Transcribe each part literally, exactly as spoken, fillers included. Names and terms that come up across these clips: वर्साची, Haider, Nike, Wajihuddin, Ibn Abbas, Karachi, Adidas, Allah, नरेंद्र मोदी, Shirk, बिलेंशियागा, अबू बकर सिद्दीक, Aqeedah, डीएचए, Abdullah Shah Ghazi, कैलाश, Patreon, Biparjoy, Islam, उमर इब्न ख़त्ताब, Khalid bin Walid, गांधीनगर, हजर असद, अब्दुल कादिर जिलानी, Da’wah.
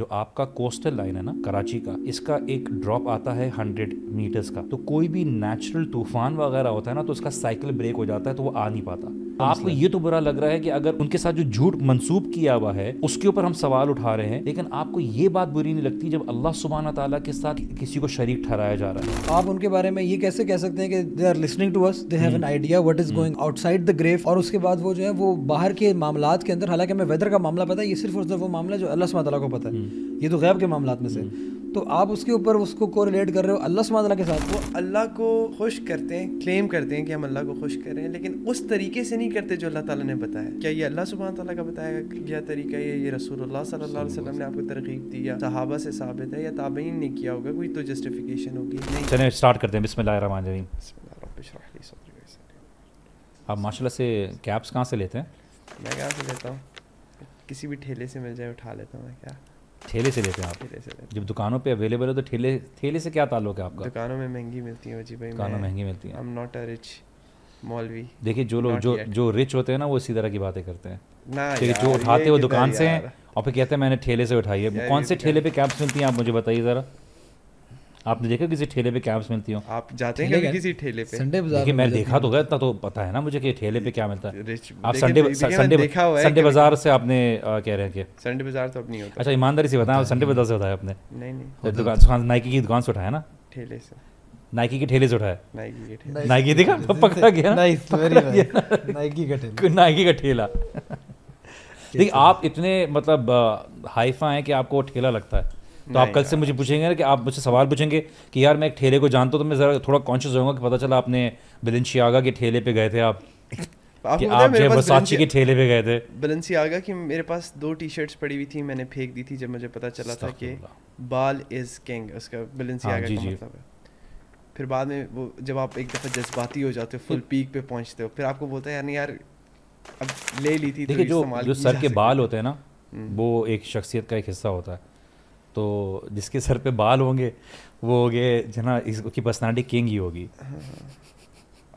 जो आपका coastal line है ना कराची का, इसका एक ड्रॉप आता है हंड्रेड मीटर्स का, तो कोई भी नेचुरल तूफान वगैरह होता है ना तो उसका साइकिल ब्रेक हो जाता है तो वो आ नहीं पाता। आपको ये तो बुरा लग रहा है कि अगर उनके साथ जो झूठ मंसूब किया हुआ है उसके ऊपर हम सवाल उठा रहे हैं, लेकिन आपको ये बात बुरी नहीं लगती जब अल्लाह सुब्हान ताला के साथ किसी को शरीक ठहराया जा रहा है। आप उनके बारे में ये कैसे कह सकते हैं कि they are listening to us, they have an idea what is going outside the grave, और उसके बाद वो जो है वो बाहर के मामलात के अंदर, हालांकि हमें वेदर का मामला पता है, ये सिर्फ और सिर्फ वो मामला जो अल्लाह सुब्हान ताला को पता है, ये तो गैब के मामलात में से, तो आप उसके ऊपर उसको कोरिलेट कर रहे हो अल्लाह सुब्हान ताला के साथ। वो अल्लाह को खुश करते हैं, क्लेम करते हैं कि हम अल्लाह को खुश कर रहे हैं, लेकिन उस तरीके से नहीं करते जो अल्लाह ताला ने बताया। क्या ये अल्लाह सुब्हान ताला का बताया गया तरीका है, ये रसूलुल्लाह सल्लल्लाहु अलैहि वसल्लम ने आपको तरगीब दी या सहाबा से साबित है या ताबईन ने किया होगा, कोई तो जस्टिफिकेशन होगी नहीं। चलें स्टार्ट करते हैं। बिस्मिल्लाहिर रहमान रहीम। बिस्मिल्लाहिर रब्बिल इश्रह ली सदरी वयस्सिर। आप माशाल्लाह से कैप्स कहाँ से लेते हैं? मैं कहाँ से लेता हूँ, किसी भी ठेले से मिल जाए उठा लेता हूँ। मैं क्या ठेले से लेते हैं आप? ठेले से लेते। जब दुकानों पे अवेलेबल हो तो ठेले ठेले से क्या ताल्लुक है आपका? दुकानों में महंगी मिलती है जी भाई, दुकानों महंगी मिलती है। I am not a rich मौलवी। देखिए जो लोग जो जो रिच होते हैं ना वो इसी तरह की बातें करते हैं ना, जो उठाते हैं वो दुकान से हैं और फिर कहते हैं मैंने ठेले से उठाई है। कौन से ठेले पे कैप्स मिलती हैं आप मुझे बताइए ज़रा? आपने देखा किसी ठेले पे कैप्स मिलती हो? आप जाते हैं किसी ठेले पे? संडे बाजार मैं देखा तो गया था, तो पता है ना मुझे कि ठेले पे क्या मिलता है। आप संडे संडे संडे बाजार से आपने कह रहे हैं कि संडे बाजार तो अब नहीं होता। अच्छा ईमानदारी से बताएं, संडे बाजार से बताया आपने? नहीं नहीं, दुकान नाइकी की दुकान से उठाया ना, ठेले से, नाइकी के ठेले से उठाया। नाइकी के नाइकी देखा पकड़ा गया, नाइकी का ठेला, नाइकी का ठेला। देखिए आप इतने मतलब हाइफा हैं कि आपको ठेला लगता है, तो आप कल से मुझे पूछेंगे ना कि आप मुझसे सवाल पूछेंगे कि यार मैं एक ठेले को जानता हूँ, तो मैं ज़रा थोड़ा कॉन्शियस होऊंगा कि पता चला आपने बिलेंशियागा के ठेले पे गए थे आप, कि आप जो वर्साची के ठेले पे गए थे। बिलेंशियागा की मेरे पास दो टी शर्ट्स पड़ी हुई थी, मैंने फेंक दी थी जब मुझे पता चला था कि बाल इज़ किंग, उसका बिलेंशियागा का मतलब है। फिर बाद में वो जब आप एक दफ़ा जज्बाती हो जाते हो, फुल पीक पे पहुँचते हो, फिर आपको बोलता है यार नहीं यार अब ले ली थी। देखिए जो सर के बाल होते हैं ना वो एक शख्सियत का एक हिस्सा होता है, तो जिसके सर पे बाल होंगे वो हो गए जना, इसकी पर्सनालिटी किंग ही होगी।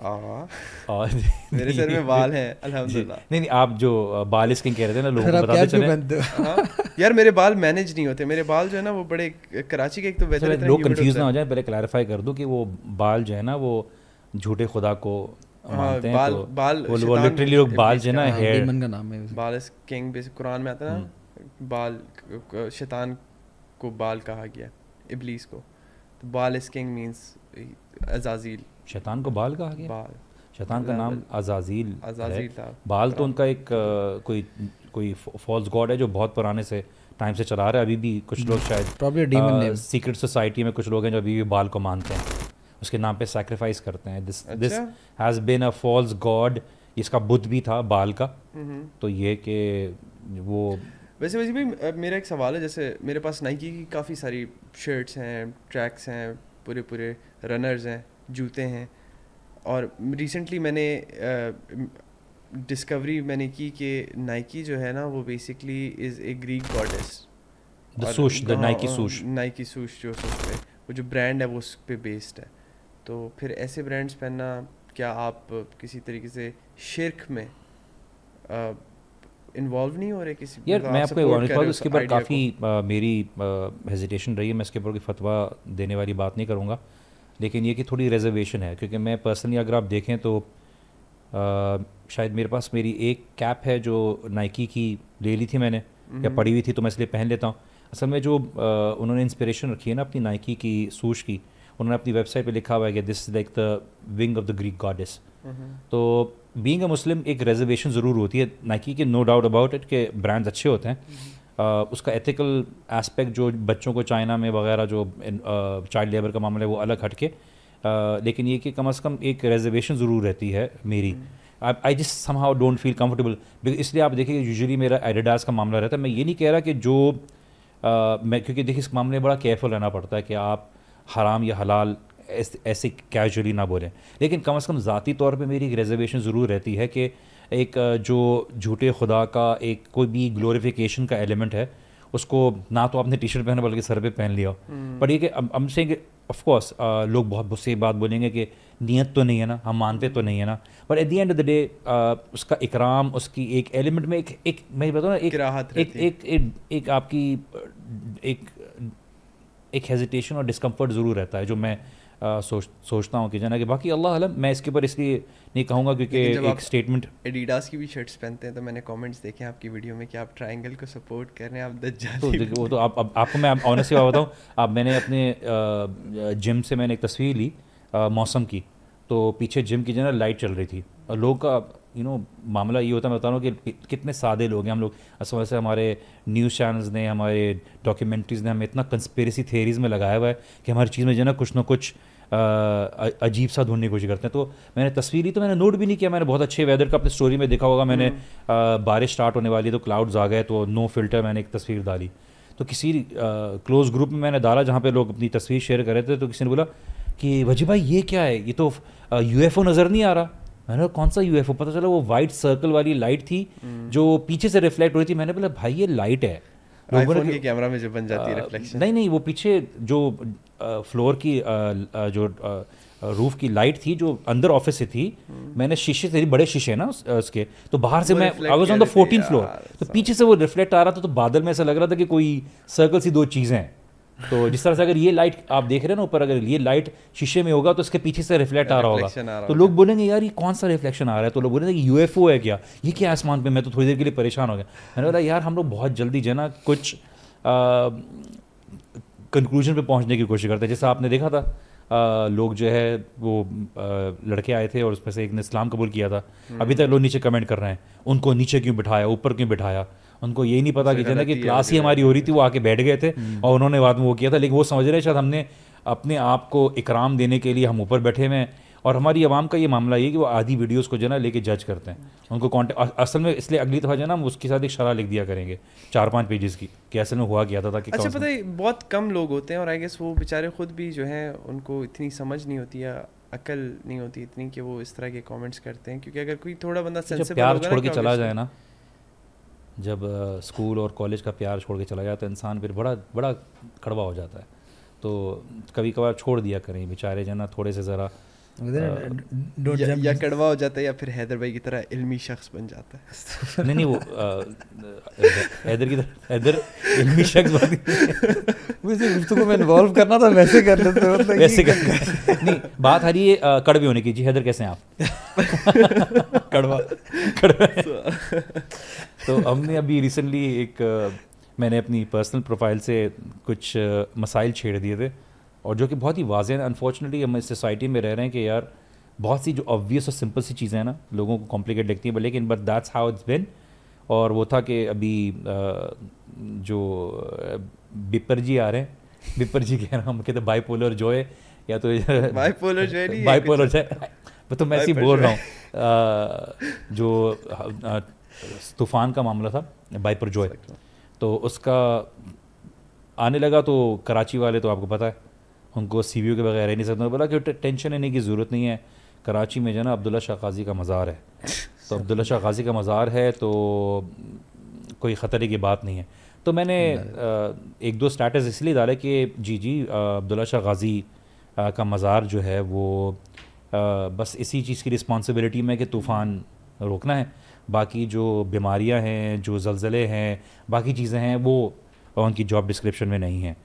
और मेरे सर में बाल हैं अल्हम्दुलिल्लाह। नहीं नहीं, आप जो बाल किंग कह रहे थे ना, लोगों को बताते चले यार मेरे बाल मैनेज नहीं होते, मेरे बाल जो है ना वो बड़े कराची के, एक तो वैसे लोग कंफ्यूज ना हो जाए, पहले क्लैरिफाई कर दूं कि वो बाल जो है ना वो झूठे खुदा को मानते हैं, तो बाल वो लिटरली लोग बाल जो है ना डेमन का नाम है, बाल किंग कुरान में आता है ना, बाल शैतान को बाल कहा गया, इब्लीस को, तो बाल इज किंग मींस अजाजील, शैतान को बाल कहा गया, बाल शैतान का नाम अजाजील अजाजील था। बाल तो उनका एक कोई कोई फॉल्स गॉड है जो बहुत पुराने से टाइम से चला रहा है, अभी भी कुछ लोग शायद सीक्रेट सोसाइटी में कुछ लोग हैं जो अभी भी बाल को मानते हैं, उसके नाम पे सैक्रिफाइस करते हैं। This this has been a false god, इसका बुद्ध भी था बाल का, तो ये कि वो वैसे वैसे भी। मेरा एक सवाल है, जैसे मेरे पास नाइकी की काफ़ी सारी शर्ट्स हैं, ट्रैक्स हैं, पूरे पूरे रनर्स हैं, जूते हैं, और रिसेंटली मैंने डिस्कवरी मैंने की कि नाइकी जो है ना वो basically is a Greek goddess, Nike swoosh, Nike सूश जो है वो जो ब्रांड है वो उस पर बेस्ड है, तो फिर ऐसे ब्रांड्स पहनना क्या आप किसी तरीके से शिर्क में आ, इन्वॉल्व नहीं हो रहे किसी? यार मैं आपको एक उसके ऊपर काफ़ी मेरी हेजिटेशन रही है, मैं इसके ऊपर कोई फतवा देने वाली बात नहीं करूँगा, लेकिन ये कि थोड़ी रिजर्वेशन है, क्योंकि मैं पर्सनली अगर आप देखें तो आ, शायद मेरे पास मेरी एक कैप है जो नाइकी की ले ली थी मैंने या पड़ी हुई थी, तो मैं इसलिए पहन लेता हूँ। असल में जो आ, उन्होंने इंस्पिरेशन रखी है ना अपनी नाइकी की सूश की, उन्होंने अपनी वेबसाइट पर लिखा हुआ है कि this is like the wing of the Greek goddess, तो बीइंग अ मुस्लिम एक रिजर्वेशन ज़रूर होती है नाइकी के, नो डाउट अबाउट इट के ब्रांड्स अच्छे होते हैं, आ, उसका एथिकल एस्पेक्ट जो बच्चों को चाइना में वगैरह जो चाइल्ड लेबर का मामला है वो अलग हट के, आ, लेकिन ये कि कम से कम एक रिजर्वेशन ज़रूर रहती है मेरी। I just somehow don't feel comfortable, इसलिए आप देखिए यूजुअली मेरा एडिडास का मामला रहता है। मैं ये नहीं कह रहा कि जो आ, मैं क्योंकि देखिए इस मामले में बड़ा केयरफुल रहना पड़ता है कि आप हराम या हलाल ऐसे कैजुअली ना बोलें, लेकिन कम से कम ज़ाती तौर पे मेरी एक रिजर्वेशन ज़रूर रहती है कि एक जो झूठे खुदा का एक कोई भी ग्लोरिफिकेशन का एलिमेंट है उसको ना तो आपने टी शर्ट पहना बल्कि सर पे पहन लिया हो। बट ये कि हम सेइंग ऑफकोर्स लोग बहुत गुस्से बात बोलेंगे कि नीयत तो नहीं है ना, हम मानते तो नहीं है ना, but at the end of the day उसका इकराम, उसकी एक एलिमेंट में एक एक मैं बताऊँ ना, एक एक, एक, एक, एक एक आपकी एक एक हेजिटेशन और डिस्कम्फर्ट ज़रूर रहता है, जो मैं आ, सोच सोचता हूँ कि जाना कि बाकी अल्लाह अलम। मैं इसके ऊपर इसलिए नहीं कहूँगा क्योंकि एक स्टेटमेंट एडिडास की भी शर्ट्स पहनते हैं तो मैंने कमेंट्स देखे हैं आपकी वीडियो में कि आप ट्रायंगल को सपोर्ट कर रहे हैं, आप दज्जाल तो वो तो आप, आप आपको मैं ऑनेस्टली बात बताऊँ, आप मैंने अपने जिम से मैंने एक तस्वीर ली मौसम की, तो पीछे जिम की जना लाइट चल रही थी और लोग का यू नो मामला ये होता है, मैं बता रहा हूँ कि कितने सादे लोग हैं हम लोग। असल से हमारे न्यूज़ चैनल्स ने, हमारे डॉक्यूमेंट्रीज़ ने हमें इतना कंस्पिरेसी थेरीज़ में लगाया हुआ है कि हमारी चीज़ में जो है ना कुछ ना कुछ आ, अजीब सा ढूंढने की कोशिश करते हैं। तो मैंने तस्वीरी तो मैंने नोट भी नहीं किया, मैंने बहुत अच्छे वेदर का अपनी स्टोरी में देखा होगा, मैंने आ, बारिश स्टार्ट होने वाली तो क्लाउड्स आ गए तो नो फिल्टर मैंने एक तस्वीर डाली, तो किसी क्लोज़ ग्रुप में मैंने डाला जहाँ पर लोग अपनी तस्वीर शेयर कर रहे थे, तो किसी ने बोला कि वजी भाई ये क्या है, ये तो यू एफ ओ नज़र नहीं आ रहा। मैंने कहा कौन सा यूएफओ, पता चला वो वाइट सर्कल वाली लाइट थी जो पीछे से रिफ्लेक्ट हो रही थी। मैंने बोला भाई ये लाइट है, आईफोन के कैमरा में जो बन जाती है रिफ्लेक्शन, नहीं नहीं वो पीछे जो आ, फ्लोर की आ, आ, जो आ, रूफ की लाइट थी जो अंदर ऑफिस से थी। मैंने शीशे थे, बड़े शीशे ना उस, उसके, तो बाहर से मैं I was on the fourteen floor, तो पीछे से वो रिफ्लेक्ट आ रहा था, तो बादल में ऐसा लग रहा था कि कोई सर्कल सी दो चीज़ें हैं। तो जिस तरह से अगर ये लाइट आप देख रहे हैं ना ऊपर, अगर ये लाइट शीशे में होगा तो इसके पीछे से रिफ्लेक्ट आ रहा होगा, तो लोग बोलेंगे यार ये कौन सा रिफ्लेक्शन आ रहा है, तो लोग बोलेंगे कि यूएफओ है क्या, ये क्या आसमान पे। मैं तो थोड़ी देर के लिए परेशान हो गया, मैंने बोला यार हम लोग बहुत जल्दी जना कुछ कंक्लूजन पे पहुँचने की कोशिश करते हैं। जैसा आपने देखा था आ, लोग जो है वो आ, लड़के आए थे और उसमें से एक ने इस्लाम कबूल किया था, अभी तक लोग नीचे कमेंट कर रहे हैं उनको नीचे क्यों बिठाया, ऊपर क्यों बिठाया। उनको यही नहीं पता कि जना कि क्लास ही हमारी हो रही थी, वो आके बैठ गए थे और उन्होंने बाद में वो किया था, लेकिन वो समझ रहे हैं शायद हमने अपने आप को इकराम देने के लिए हम ऊपर बैठे हुए हैं। और हमारी आवाम का ये मामला ये कि वो आधी वीडियोस को जो ना लेके जज करते हैं, उनको कॉन्टेक्ट असल में, इसलिए अगली दफ़ा जो ना हम उसके साथ एक शरह लिख दिया करेंगे चार पांच पेजेस की कि असल में हुआ क्या था। ताकि अच्छा पता है बहुत कम लोग होते हैं और आई गेस वो बेचारे खुद भी जो हैं उनको इतनी समझ नहीं होती या अकल नहीं होती इतनी कि वो इस तरह के कॉमेंट्स करते हैं, क्योंकि अगर कोई थोड़ा बंदा प्यार छोड़ के चला जाए ना, जब स्कूल और कॉलेज का प्यार छोड़ के चला जाए तो इंसान फिर बड़ा बड़ा कड़वा हो जाता है। तो कभी कभार छोड़ दिया करें बेचारे जना, थोड़े से ज़रा या, या कड़वा हो जाता है या फिर हैदर भाई की तरह इल्मी शख्स बन जाता है। नहीं नहीं वो हैदर की तरह हैदर इल्मी शख्स बन वैसे गुफ्तगू में इन्वॉल्व करना था, वैसे कर लेते वैसे कर नहीं बात आ रही है कड़वे होने की। जी हैदर कैसे हैं आप? कड़वा कड़वा। तो हमने अभी रिसेंटली एक मैंने अपनी पर्सनल प्रोफाइल से कुछ मसाइल छेड़ दिए थे और जो कि बहुत ही वाज़े हैं। अनफॉर्चुनेटली हम इस सोसाइटी में रह रहे हैं कि यार बहुत सी जो ऑब्वियस और सिंपल सी चीज़ें हैं ना लोगों को कॉम्प्लिकेट लगती हैं, लेकिन but that's how it's been. और वो था कि अभी जो बिपर जी आ रहे हैं, बिपर जी कह रहा हम कहते बाईपोलर जो है या तो बाईपोलर जो है बाईपोलर जो है तो मैं ऐसे ही बोल रहा हूँ। जो तूफ़ान का मामला था बिपरजॉय, तो उसका आने लगा तो कराची वाले तो आपको पता है उनको सीवीओ के बगैर रह नहीं सकते। बोला कि टेंशन लेने की ज़रूरत नहीं है, कराची में जो ना अब्दुल्ला शाह गाजी का मज़ार है तो अब्दुल्ला शाह गाजी का मज़ार है तो कोई ख़तरे की बात नहीं है। तो मैंने एक दो स्टेटस इसलिए डाले कि जी जी अब्दुल्ला शाह गाजी का मज़ार जो है वो बस इसी चीज़ की रिस्पॉन्सिबिलिटी में कि तूफ़ान रोकना है, बाकी जो बीमारियां हैं, जो ज़लज़ले हैं, बाकी चीज़ें हैं वो उनकी जॉब डिस्क्रिप्शन में नहीं है।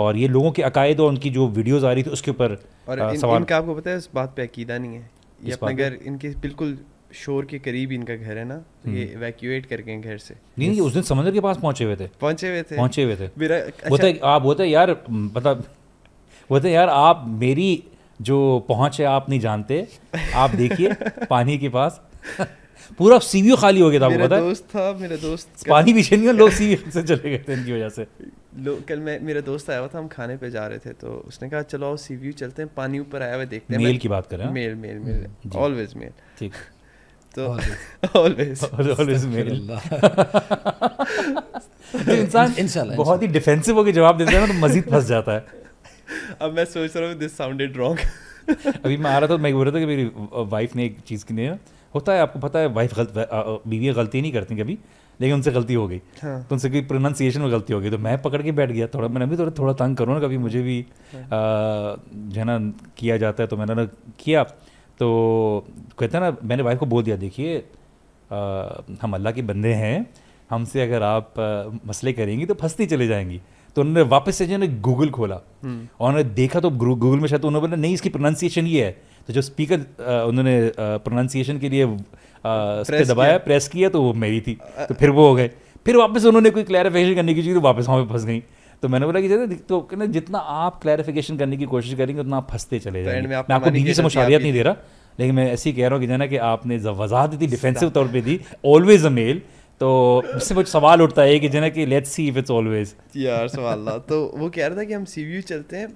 और ये लोगों के अकायद और उनकी जो वीडियोस आ रही थी उसके ऊपर इन, सवाल इनका आपको पता है इस बात पे अकीदा नहीं है। ये अपना घर इनके बिल्कुल शोर के करीब इनका घर है ना, तो ये इवैक्यूएट करके घर से नहीं नहीं उस दिन समंदर के पास पहुँचे हुए थे पहुँचे हुए थे पहुँचे हुए थे होता है आप होते यार पता होते यार आप मेरी जो पहुँच है आप नहीं जानते। आप देखिए पानी के पास पूरा सीवीओ खाली हो गया था। मेरा दोस्त था, मेरा दोस्त पानी भी छीन गया, लोग सीवीओ से चले गए थे इनकी वजह से। लोग कल मैं मेरा दोस्त आया हुआ था, हम खाने पे जा रहे थे तो उसने कहा चलो सीवीओ चलते हैं, पानी ऊपर आया हुआ देखते हैं। मेल की बात कर रहे हैं, male male male always male, ठीक तो ऑलवेज ऑलवेज मेल। इंसान इंशाल्लाह बहुत ही डिफेंसिव होकर जवाब देता है ना, तो मजीद फंस जाता है। अब मैं सोच रहा हूँ दिस साउंडेड रॉन्ग। अभी मैं आ रहा था, मैं बोल रहा था कि मेरी वाइफ ने एक चीज़ की नहीं होता है, आपको पता है वाइफ गलत बीवियाँ गलती नहीं करती कभी, लेकिन उनसे गलती हो गई, हाँ। तो उनसे कोई प्रोनाउंसिएशन में गलती हो गई, तो मैं पकड़ के बैठ गया। थोड़ा मैंने भी थोड़ा थोड़ा तंग करो ना, कभी मुझे भी जो है ना किया जाता है, तो मैंने ना किया। तो कहते ना, मैंने वाइफ को बोल दिया, देखिए हम अल्लाह के बंदे हैं, हमसे अगर आप आ, मसले करेंगी तो फंसती चले जाएंगी। तो उन्होंने वापस से जो है गूगल खोला और उन्होंने देखा तो गूगल में शायद उन्होंने बोला नहीं इसकी प्रोनाउंसिएशन ये है। तो जो स्पीकर उन्होंने प्रोनाउंसिएशन के लिए आ, दबाया, प्रेस किया, तो वो मेरी थी, तो फिर वो हो गए। फिर वापस उन्होंने कोई क्लैरिफिकेशन करने की चीज़, तो वापस वहाँ पर फंस गई। तो मैंने बोला कि तो कहना जितना आप क्लैरिफिकेशन करने की कोशिश करेंगे उतना आप फंसते चले जाएंगे। मैं आपको बीवी से मुशावरत नहीं दे रहा, लेकिन मैं ऐसे ही कह रहा हूँ कि जाना कि आपने वजाहत दी, डिफेंसिव तौर पे दी, ऑलवेज अ मेल। तो उससे मुझे सवाल उठता है कि जाना कि let's see if it's always यार सवाल। तो वो कह रहा था कि हम सी व्यू चलते हैं,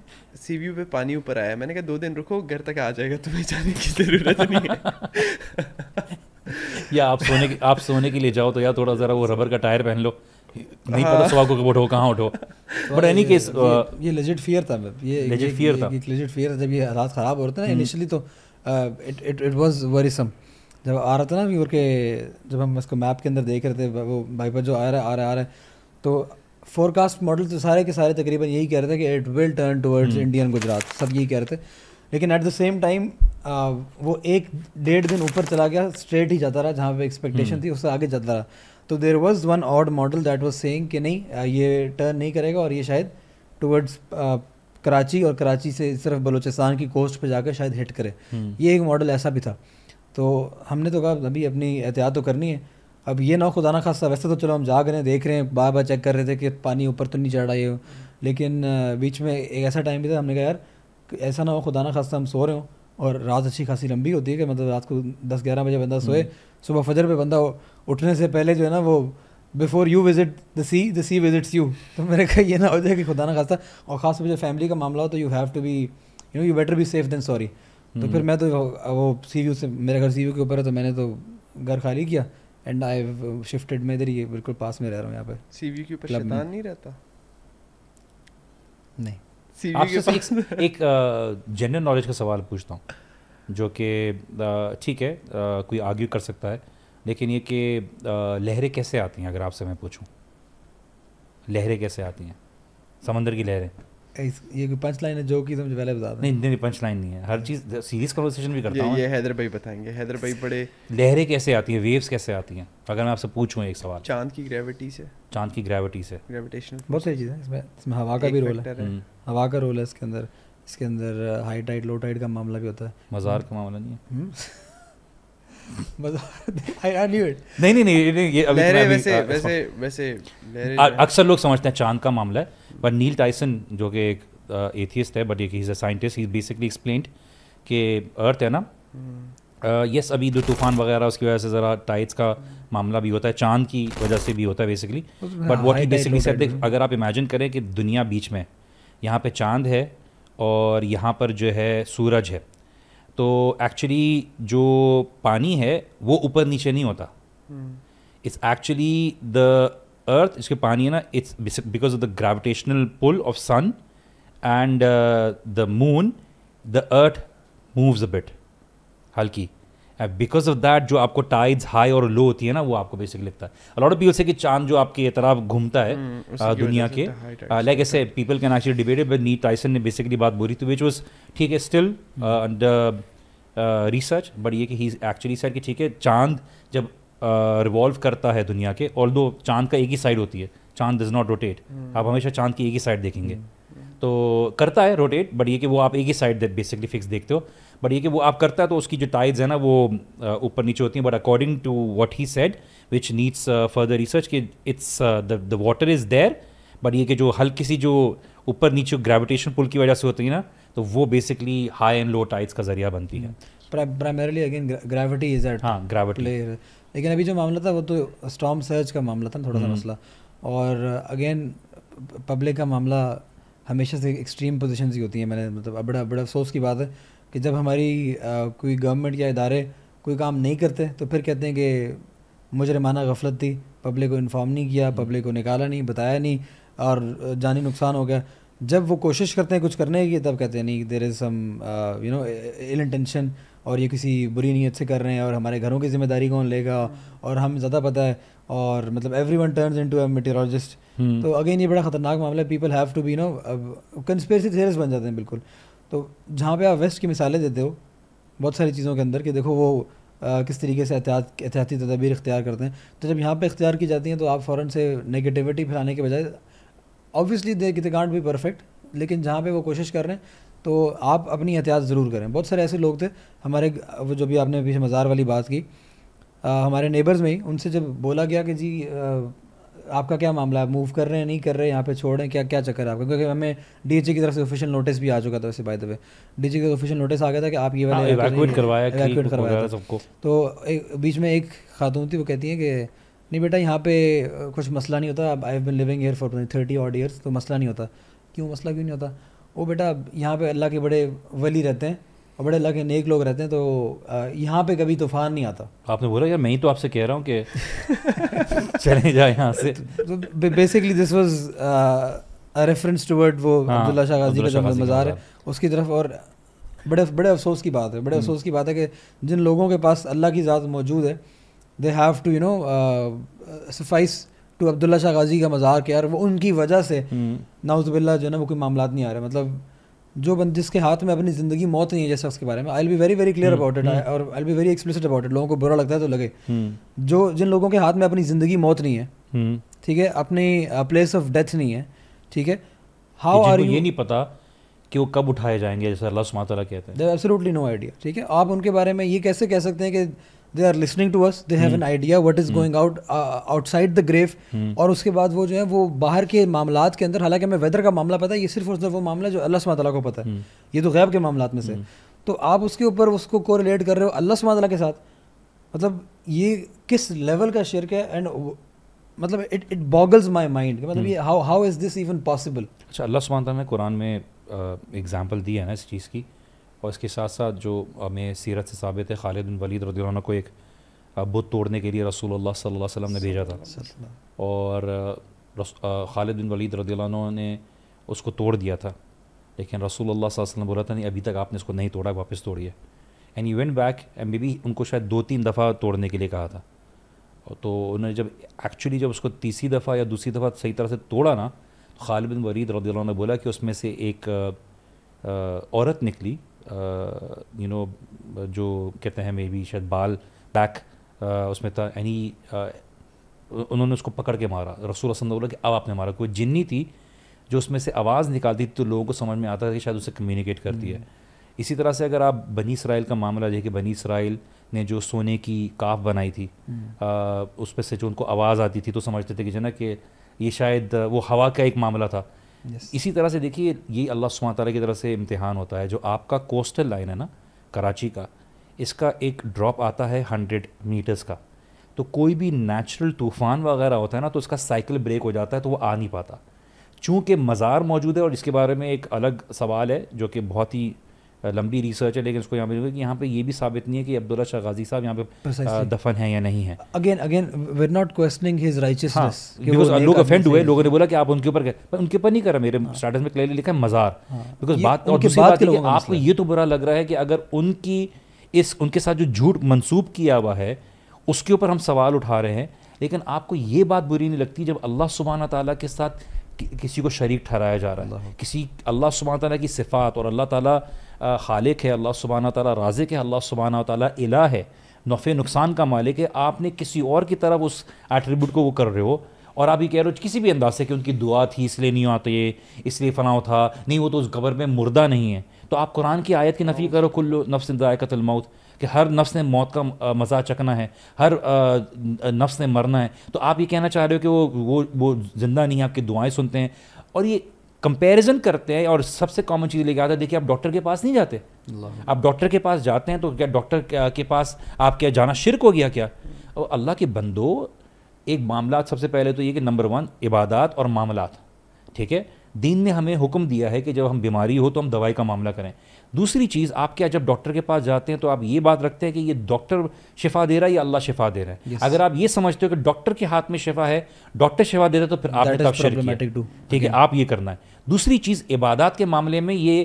सी व्यू पे पानी ऊपर आया। मैंने कहा दो दिन रुको, घर तक आ जाएगा, तुम्हें जाने की जरूरत नहीं है। या आप सोने के, आप सोने के लिए जाओ तो यार थोड़ा ज़रा वो रबर का टायर पहन लो, नहीं पता सुबह को कब उठो कहाँ उठो। बट एनी केस ये लेजिट फियर था, ये लेजिट फियर था, लेजिट फियर था। जब ये हालात ख़राब हो रहे थे ना इनिशियली, तो it it it was worrisome. जब आ रहा था ना व्यूअर के, जब हम इसको मैप के अंदर देख रहे थे, वो भाईपर जो आ रहा है आ रहा आ रहा है, तो फोरकास्ट मॉडल तो सारे के सारे तकरीबन यही कह रहे थे कि it will turn towards Indian Gujarat, सब यही कह रहे थे। लेकिन एट द सेम टाइम वो एक डेढ़ दिन ऊपर चला गया, स्ट्रेट ही जाता रहा जहाँ पे एक्सपेक्टेशन थी, उससे आगे जाता रहा। तो there was one odd model that was saying कि नहीं ये टर्न नहीं करेगा, और ये शायद टुवर्ड्स कराची और कराची से सिर्फ बलूचिस्तान की कोस्ट पे जाकर शायद हिट करे। ये एक मॉडल ऐसा भी था। तो हमने तो कहा अभी अपनी एहतियात तो करनी है। अब ये ना खुदा ना खासा, वैसे तो चलो हम जाग रहे हैं, देख रहे हैं, बार बार चेक कर रहे थे कि पानी ऊपर तो नहीं चढ़ रहा है, लेकिन बीच में एक ऐसा टाइम भी था, हमने कहा यार ऐसा ना हो खुदा ना खासा हम सो रहे हो और रात अच्छी खासी लंबी होती है कि मतलब रात को दस ग्यारह बजे बंदा सोए, सुबह फजर पे बंदा उठने से पहले जो है ना वो before you visit the sea the sea visits you. तो मेरे कहा ये ना हो जाए कि खुदा ना खासा, और ख़ास मुझे फैमिली का मामला हो तो you have to be you know you better be safe than sorry. तो फिर मैं तो वो सी व्यू से, मेरा घर सी व्यू के ऊपर है, तो मैंने तो घर खाली किया एंड आई शिफ्टेड। मैं इधर ही बिल्कुल पास में रह रहा हूँ यहाँ पर, सी व्यू के ऊपर शैतान नहीं रहता। नहीं आपसे एक, एक जनरल नॉलेज का सवाल पूछता हूँ, जो कि ठीक है आ, कोई आर्ग्यू कर सकता है, लेकिन ये कि लहरें कैसे आती हैं, अगर आपसे मैं पूछूं लहरें कैसे आती हैं, समंदर की लहरें। ये पंच लाइन है जो कि तुम पहले बता दो। नहीं नहीं पंच लाइन नहीं है, हर चीज़ सीरियस कन्वर्सेशन भी करता हूँ। ये हैदर भाई बताएंगे, हैदर भाई बड़े। लहरें कैसे आती हैं, वेव्स कैसे आती हैं, अगर मैं आपसे पूछूं एक सवाल। चांद की ग्रेविटी से, चांद की ग्रेविटी से, ग्रेविटेशनल बहुत सारी चीज़ें इसमें, इसमें हवा का भी रोल है, है। हवा का रोल है इसके अंदर, इसके अंदर हाई टाइड लो टाइड का मामला भी होता है। मज़ार का मामला नहीं है। नहीं नहीं नहीं ये अभी लहरे वैसे वैसे वैसे अक्सर लोग समझते हैं चांद का मामला है, बट नील टाइसन जो कि एक एथियस्ट है, but he is a scientist, he basically explained कि अर्थ है ना, यस अभी जो तूफान वगैरह उसकी वजह से ज़रा टाइड्स का मामला भी होता है, चांद की वजह से भी होता है basically. But what he basically said, अगर आप इमेजिन करें कि दुनिया बीच में, यहाँ पर चांद है और यहाँ पर जो है सूरज है, तो एक्चुअली जो पानी है वो ऊपर नीचे नहीं होता, इट्स एक्चुअली द अर्थ, इसके पानी है ना, it's because of the gravitational pull of sun and the moon, the earth moves a bit हल्की, बिकॉज ऑफ दैट जो आपको टाइड्स हाई और लो होती है ना, वो आपको बेसिकली लगता है। अलॉट ऑफ पीपल से कि चांद जो आपके तरफ घूमता है uh, दुनिया के, लाइक ऐसे people can actually debate it, but Neil Tyson ने बेसिकली बात बोली, तो विच वॉज ठीक है स्टिल अंडर रिसर्च, बट ये कि ही एक्चुअली सर कि ठीक है चांद जब रिवॉल्व uh, करता है दुनिया के, और दो चांद का एक ही साइड होती है, चांद डज नॉट रोटेट, आप हमेशा चांद की एक ही साइड देखेंगे। hmm. तो करता है रोटेट, बट ये कि वो आप एक ही साइड बेसिकली फिक्स देखते हो, बट ये कि वो आप करता है, तो उसकी जो टाइड्स है ना वो ऊपर नीचे होती हैं। But according to what he said which needs further research कि it's the water is there, but ये कि जो हल्की सी जो ऊपर नीचे ग्रेविटेशन पुल की वजह से होती है ना, तो वो basically high and low tides का जरिया बनती है। Primarily again gravity is at, हाँ ग्रेविटी। लेकिन अभी जो मामला था वो तो स्टॉर्म सर्ज का मामला था, थोड़ा सा मसला, और अगेन पब्लिक का मामला हमेशा से एक्सट्रीम पोजीशंस ही होती हैं। मैंने मतलब बड़ा बड़ा अफसोस की बात है कि जब हमारी आ, कोई गवर्नमेंट या इदारे कोई काम नहीं करते तो फिर कहते हैं कि मुजरिमाना गफलत थी, पब्लिक को इन्फॉर्म नहीं किया, पब्लिक को निकाला नहीं, बताया नहीं और जानी नुकसान हो गया। जब वो कोशिश करते हैं कुछ करने की तब कहते हैं नहीं there is some you know ill intention, और ये किसी बुरी नीयत से कर रहे हैं और हमारे घरों की जिम्मेदारी कौन लेगा और हम ज़्यादा पता है। और मतलब everyone turns into a meteorologist. तो अगेन ये बड़ा खतरनाक मामला है, people have to be no conspiracy theorist बन जाते हैं बिल्कुल। तो जहाँ पे आप वेस्ट की मिसालें देते हो बहुत सारी चीज़ों के अंदर कि देखो वो आ, किस तरीके से एहतियात एहतियाती तदबीर इख्तियार करते हैं, तो जब यहाँ पे इख्तियार की जाती हैं तो आप फ़ौरन से नेगेटिविटी फैलाने के बजाय, ऑब्वियसली दे कि कांट बी परफेक्ट, लेकिन जहाँ पे वो कोशिश कर रहे हैं तो आप अपनी एहतियात ज़रूर करें। बहुत सारे ऐसे लोग थे हमारे, वो जो भी आपने पीछे मज़ार वाली बात की, आ, हमारे नेबर्स में ही उनसे जब बोला गया कि जी आ, आपका क्या मामला है, मूव कर रहे हैं नहीं कर रहे हैं, यहाँ पे छोड़ रहे हैं, क्या क्या चक्कर है आपका, क्योंकि हमें डीएचए की तरफ से ऑफिशियल नोटिस भी आ चुका था। वैसे बाय द वे डीएचए का ऑफिशियल नोटिस आ गया था कि आप ये वाले इवैक्यूएट करवाया इवैक्यूएट करवाया सबको। तो एक, बीच में एक खातून थी, वो कहती हैं कि नहीं बेटा यहाँ पे कुछ मसला नहीं होता, I have been living here for thirty odd years, तो मसला नहीं होता। क्यों मसला क्यों नहीं होता? वो बेटा यहाँ पे अल्लाह के बड़े वली रहते हैं और बड़े अल्लाह के नेक लोग रहते हैं, तो यहाँ पे कभी तूफान नहीं आता। आपने बोला यार मैं ही तो आपसे कह रहा हूँ कि चले जाए यहाँ से। तो basically this was a reference toward वो अब्दुल्ला शाह गाजी का जो मज़ार है उसकी तरफ। और बड़े बड़े अफसोस की बात है, बड़े अफसोस की बात है कि जिन लोगों के पास अल्लाह की ज़ात मौजूद है, they have to you know sacrifice to Abdullah Shah Ghazi का मज़ार के यार वो उनकी वजह से नाउज़ुबिल्ला जो है ना वो कोई मामला नहीं आ रहे। मतलब जो बंद जिसके हाथ में अपनी ज़िंदगी मौत नहीं है, जैसे उसके बारे में I will be very very clear about it और I will be very explicit about it. लोगों को बुरा लगता है तो लगे, जो जिन लोगों के हाथ में अपनी ज़िंदगी मौत नहीं है, ठीक है, अपनी प्लेस ऑफ डेथ नहीं है, ठीक है, हाउ आर यू, ये नहीं पता कि वो कब उठाए जाएंगे जैसे अल्लाह सुब्हान व तआला कहते हैं। एब्सोल्युटली नो आइडिया, ठीक है। आप उनके बारे में ये कैसे कह सकते हैं कि they are listening to us, they have an idea what is going out outside the grave, और उसके बाद वो जो है वो बाहर के मामलात के अंदर, हालांकि हमें वेदर का मामला पता है, ये सिर्फ और सिर्फ वो मामला जो अल्लाह सुब्हान व तआला को पता है, hmm. ये तो गैब के मामलात में से, hmm. तो आप उसके ऊपर उसको कोरिलेट कर रहे हो अल्लाह सुब्हान व तआला के साथ, मतलब ये किस लेवल का शिर्क है। एंड मतलब it it boggles my mind, मतलब ये how how is this even possible. अच्छा, अल्लाह सुब्हान व तआला ने कुरान में एग्जाम्पल दी है ना इस चीज़ की, और इसके साथ साथ जो हमें सीरत से साबित है, खालिद बिन वलीद रज़ियल्लाहु अन्हु को एक बुत तोड़ने के लिए रसूलुल्लाह सल्लल्लाहु अलैहि वसल्लम ने भेजा था, और खालिद बिन वलीद रज़ियल्लाहु अन्हु ने उसको तोड़ दिया था, लेकिन रसूलुल्लाह सल्लल्लाहु अलैहि वसल्लम बोला था नहीं अभी तक आपने इसको नहीं तोड़ा, वापस तोड़िए। And you went back and maybe उनको शायद दो तीन दफ़ा तोड़ने के लिए कहा था, तो उन्होंने जब एक्चुअली जब उसको तीसरी दफ़ा या दूसरी दफ़ा सही तरह से तोड़ा ना, तो खालिद बिन वलीद रज़ियल्लाहु अन्हु ने बोला कि उसमें से एक औरत निकली, यू नो जो कहते हैं मे बी शायद बाल बैक उसमें था, यानी उन्होंने उसको पकड़ के मारा। रसूल सल्लल्लाहु अलैहि वसल्लम ने बोला कि अब आपने मारा। कोई जिन्नी थी जो उसमें से आवाज़ निकालती थी, तो लोगों को समझ में आता था कि शायद उससे कम्युनिकेट करती है। इसी तरह से अगर आप बनी इसराइल का मामला देखिए, बनी इसराइल ने जो सोने की काफ बनाई थी, उस पर से जो उनको आवाज़ आती थी तो समझते थे कि जना कि ये शायद वो हवा का एक मामला था। Yes. इसी तरह से देखिए ये अल्लाह सुब्हान व तआला की तरफ से इम्तिहान होता है। जो आपका कोस्टल लाइन है ना कराची का, इसका एक ड्रॉप आता है हंड्रेड मीटर्स का, तो कोई भी नेचुरल तूफ़ान वगैरह होता है ना तो उसका साइकिल ब्रेक हो जाता है, तो वो आ नहीं पाता। चूँकि मज़ार मौजूद है, और इसके बारे में एक अलग सवाल है जो कि बहुत ही लंबी रिसर्च है, लेकिन उसको यहाँ पे कि यहाँ पे ये भी साबित नहीं है कि अब्दुल्ला शाह गाजी साहब यहाँ पे दफन है या नहीं है। Again again we are not questioning his rightness, because लोग ऑफेंड हुए, लोगों ने बोला कि आप उनके ऊपर, पर उनके ऊपर नहीं करा। मेरे स्टेटस में क्लियरली लिखा है मज़ार, बिकॉज बात और दूसरी बात है आपको ये तो बुरा लग रहा है कि अगर उनकी इस उनके साथ जो झूठ मनसूब किया हुआ है उसके ऊपर हम सवाल उठा रहे हैं, लेकिन आपको ये बात बुरी नहीं लगती जब अल्लाह सुब्हान व तआला के साथ किसी को शरीक ठहराया जा रहा है, किसी अल्लाह सुब्हान व तआला की सिफात। और अल्लाह ताला खालिक है, अल्लाह सुब्हान व तआला राज़िक है, अल्लाह सुब्हान व तआला इलाह है, नफ़े नुकसान का मालिक है। आपने किसी और की तरफ उस एट्रीब्यूट को वो कर रहे हो, और आप ये कह रहे हो किसी भी अंदाज से कि उनकी दुआ थी इसलिए नहीं आते, इसलिए फ़ना था नहीं, वो तो उस कब्र में मुर्दा नहीं है। तो आप कुरान की आयत की नफ़ी करो, कुल्लु नफ्सिन ज़ाइक़तुल मौत, कि हर नफ्स ने मौत का मज़ा चखना है, हर नफ्स ने मरना है। तो आप ये कहना चाह रहे हो कि वो वो वो ज़िंदा नहीं है, आपकी दुआएं सुनते हैं। और ये कंपैरिजन करते हैं, और सबसे कॉमन चीज़ लेके आता है, देखिए आप डॉक्टर के पास नहीं जाते। आप डॉक्टर के पास जाते हैं तो क्या डॉक्टर के पास आप क्या जाना शिरक हो गया क्या? और अल्लाह के बंदो, एक मामला सबसे पहले तो ये कि नंबर वन इबादत और मामलात, ठीक है। दीन ने हमें हुक्म दिया है कि जब हम बीमारी हो तो हम दवाई का मामला करें। दूसरी चीज़, आप क्या जब डॉक्टर के पास जाते हैं तो आप ये बात रखते हैं कि ये डॉक्टर शिफा दे रहा है या अल्लाह शिफा दे रहा है। yes. अगर आप ये समझते हो कि डॉक्टर के हाथ में शिफा है, डॉक्टर शिफा दे रहा है, तो फिर आपने ठीक है आप ये करना है। दूसरी चीज़, इबादत के मामले में ये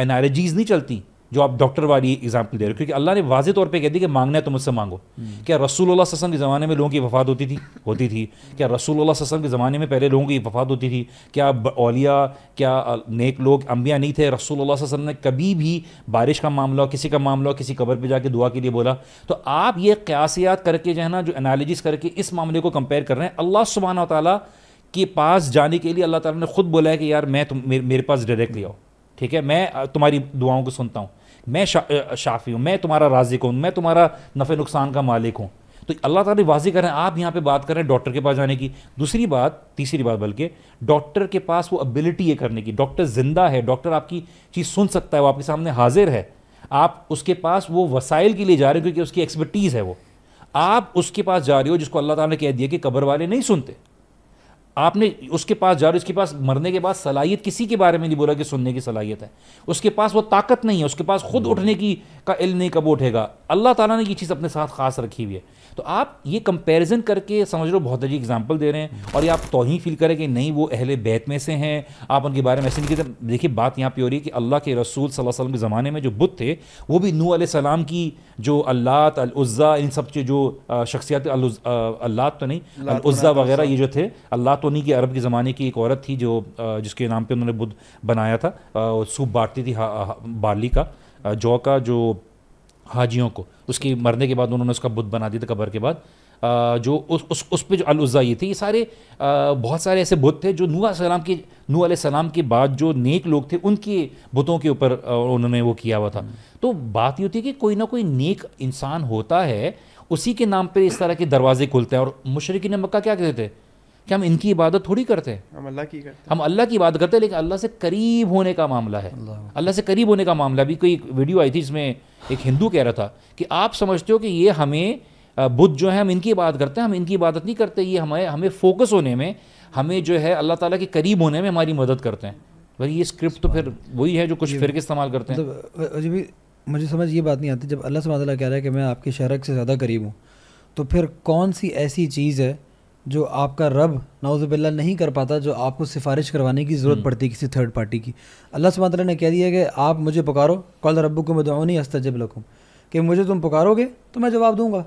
एनालॉजीज़ नहीं चलती जो आप डॉक्टर वाली एग्जाम्पल दे रहे हो, क्योंकि अल्लाह ने वाजे तौर पे कह दी कि मांगना है तो मुझसे मांगो। क्या रसूलुल्लाह सल्लल्लाहु अलैहि वसल्लम के ज़माने में लोगों की वफात होती थी? होती थी। क्या रसूलुल्लाह सल्लल्लाहु अलैहि वसल्लम के ज़माने में पहले लोगों की वफात होती थी? क्या औलिया, क्या नेक लोग, अम्बिया नहीं थे? रसूलुल्लाह सल्लल्लाहु अलैहि वसल्लम ने कभी भी बारिश का मामला, किसी का मामला, किसी कब्र पर जाके दुआ के लिए बोला? तो आप ये क़ियासियात करके जो है ना, जो एनालिसिस करके इस मामले को कंपेयर कर रहे हैं। अल्लाह सुब्हानहू व तआला के पास जाने के लिए अल्लाह ताला ने ख़ुद बोला है कि यार मैं तुम मेरे, मेरे पास डायरेक्टली आओ, ठीक है, मैं तुम्हारी दुआओं को सुनता हूँ, मैं शा, शाफ़ी हूँ, मैं तुम्हारा राज़िक हूँ, मैं तुम्हारा नफ़े नुकसान का मालिक हूँ। तो अल्लाह ताला वाज़ी कर रहे हैं, आप यहाँ पे बात कर रहे हैं डॉक्टर के पास जाने की। दूसरी बात, तीसरी बात बल्कि, डॉक्टर के पास वो एबिलिटी है करने की, डॉक्टर ज़िंदा है, डॉक्टर आपकी चीज़ सुन सकता है, वो आपके सामने हाजिर है, आप उसके पास वो वसाइल के लिए जा रहे हो क्योंकि उसकी एक्सपर्टीज़ है वो। आप उसके पास जा रहे हो जिसको अल्लाह ताला ने कह दिया कि कब्र वाले नहीं सुनते, आपने उसके पास जा रहे हो, उसके पास मरने के बाद सलाहियत किसी के बारे में नहीं बोला कि सुनने की सलाहियत है, उसके पास वो ताकत नहीं है, उसके पास खुद उठने की का इल्म नहीं, कब उठेगा। अल्लाह ताला ने ये चीज़ अपने साथ खास रखी हुई है। तो आप ये कंपैरिजन करके समझ लो बहुत अजीब एग्जांपल दे रहे हैं, और ये आप तौहीन फील करें कि नहीं वो अहले बैत में से हैं, आप उनके बारे में ऐसे नहीं कहते। देखिए बात यहाँ पे हो रही है कि अल्लाह के रसूल सल्लल्लाहु अलैहि वसल्लम के ज़माने में जो बुत थे, वो भी नूह अलैहि सलाम की जो अल्लात, अल उज़्ज़ा, इन सब के जो शख्सियत, अल्लात तो नहीं, अल उज़्ज़ा वगैरह, ये जो थे अल्लात तो नहीं कि अरब के ज़माने की एक औरत थी जो जिसके नाम पर उन्होंने बुत बनाया था, सूप बांटती थी बार्ली का, जौ का, जो हाजियों को, उसकी मरने के बाद उन्होंने उसका बुत बना दिया था कब्र के बाद, जो उस उस, उस पर जो अल उज़्ज़ा ये थी। ये सारे आ, बहुत सारे ऐसे बुत थे जो नूह अलैहिस्सलाम के नूह अलैहिस्सलाम के बाद जो नेक लोग थे उनके बुतों के ऊपर उन्होंने वो किया हुआ था। तो बात ये होती है कि कोई ना कोई नेक इंसान होता है, उसी के नाम पर इस तरह के दरवाजे खुलते हैं। और मुशरिकीन मक्का क्या कहते थे कि हम इनकी इबादत थोड़ी करते हैं, हम अल्लाह की करते हैं, हम अल्लाह की इबादत करते हैं, लेकिन अल्लाह से करीब होने का मामला है, अल्लाह से करीब होने का मामला। अभी कोई वीडियो आई थी जिसमें एक हिंदू कह रहा था कि आप समझते हो कि ये हमें बुत जो है हम इनकी इबादत करते हैं, हम इनकी इबादत नहीं करते, ये हमें हमें फोकस होने में, हमें जो है अल्लाह ताला के करीब होने में हमारी मदद करते हैं। भाई ये स्क्रिप्ट तो फिर वही है जो कुछ फिर के इस्तेमाल करते हैं। तो मुझे समझ ये बात नहीं आती, जब अल्लाह सुब्हान तआला कह रहा है कि मैं आपके शरक से ज़्यादा करीब हूँ, तो फिर कौन सी ऐसी चीज़ है जो आपका रब नाउज़ुबिल्लाह नहीं कर पाता, जो आपको सिफारिश करवाने की ज़रूरत पड़ती है किसी थर्ड पार्टी की। अल्लाह सुब्हान तआला ने कह दिया कि आप मुझे पुकारो, क़ाल रब्बुकुम उदऊनी अस्तजिब लकुम, कि मुझे तुम पुकारोगे तो मैं जवाब दूंगा।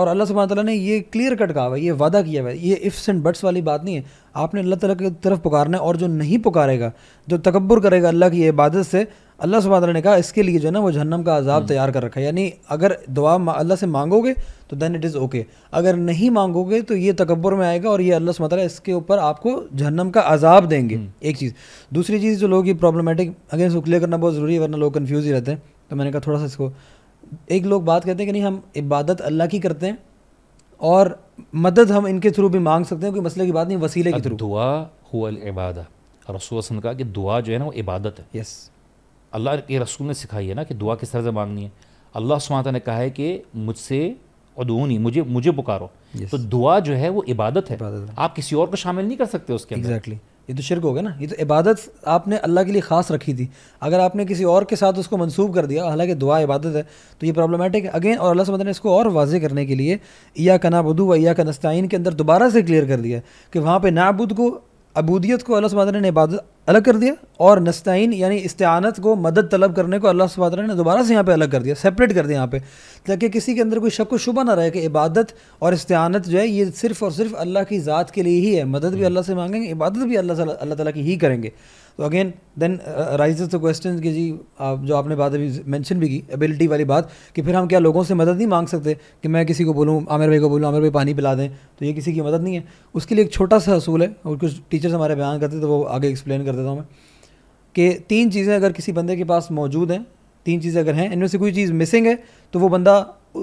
और अल्लाह सुब्हान तआला ने ये क्लियर कट कहा हुआ, ये वादा किया हुआ है, ये इफ्स एंड बट्स वाली बात नहीं है। आपने अल्लाह ताला की तरफ पुकारना है, और जो नहीं पुकारेगा, जो तकब्बुर करेगा अल्लाह की इबादत से, अल्लाह सुब्हान तआला ने कहा इसके लिए जो है ना वो जहन्नम का अजाब तैयार कर रखा है। यानी अगर दुआ अल्लाह से मांगोगे तो दैन इट इज़ ओके, अगर नहीं मांगोगे तो ये तकब्बुर में आएगा, और ये अल्लाह सुब्हान तआला इसके ऊपर आपको जहन्नम का अजाब देंगे। एक चीज़। दूसरी चीज़ जो लोग ये प्रॉब्लमेटिक, अगर इसको क्लियर करना बहुत ज़रूरी है वरना लोग कन्फ्यूज़ ही रहते हैं। तो मैंने कहा थोड़ा सा इसको, एक लोग बात कहते हैं कि नहीं हम इबादत अल्लाह की करते हैं और मदद हम इनके थ्रू भी मांग सकते हैं, कोई मसले की बात नहीं, वसीले के थ्रू। दुआ हुवल इबादा, रसूल वसल्लम का कि दुआ जो है ना वो इबादत है। यस, अल्लाह के रसूल ने सिखाई है ना कि दुआ किस तरह से मांगनी है। अल्लाह सुब्हान तआला ने कहा है कि मुझसे उदूनी, मुझे मुझे पुकारो। yes. तो दुआ जो है वो इबादत है, इबादत। आप किसी और को शामिल नहीं कर सकते उसके अंदर। exactly. ये तो शिर्क हो गया ना, ये तो इबादत आपने अल्लाह के लिए ख़ास रखी थी, अगर आपने किसी और के साथ उसको मंसूब कर दिया, हालांकि दुआ इबादत है, तो ये प्रॉब्लमेटिक है अगेन। और अल्लाह सुब्हान ने इसको और वाजे करने के लिए इय्याका नअबुदु व इय्याका नस्ताईन के अंदर दोबारा से क्लियर कर दिया कि वहाँ पर नाबुद को, अबूदियत को अल्लाह सुब्हान तआला ने इबादत अलग कर दिया, और नस्ताइन यानी इस्तिआनत को, मदद तलब करने को अल्लाह सुब्हान तआला ने दोबारा से यहाँ पे अलग कर दिया, सेपरेट कर दिया यहाँ पे, ताकि किसी के अंदर कोई शक व शुबा ना रहे कि इबादत और इस्तिआनत जो है ये सिर्फ़ और सिर्फ अल्लाह की ज़ात के लिए ही है। मदद भी अल्लाह से मांगेंगे, इबादत भी अल्लाह अल्लाह ताला की ही करेंगे। तो again then raises the question कि जी आप जो आपने बात अभी मेंशन भी की, एबिलिटी वाली बात, कि फिर हम क्या लोगों से मदद नहीं मांग सकते कि मैं किसी को बोलूँ, आमिर भाई को बोलूँ आमिर भाई पानी पिला दें, तो ये किसी की मदद नहीं है। उसके लिए एक छोटा सा असूल है, और कुछ टीचर्स हमारे बयान करते तो वो आगे एक्सप्लेन कर देता हूँ मैं, कि तीन चीज़ें अगर किसी बंदे के पास मौजूद हैं, तीन चीज़ें अगर हैं, इनमें से कोई चीज़ मिसिंग है तो वो बंदा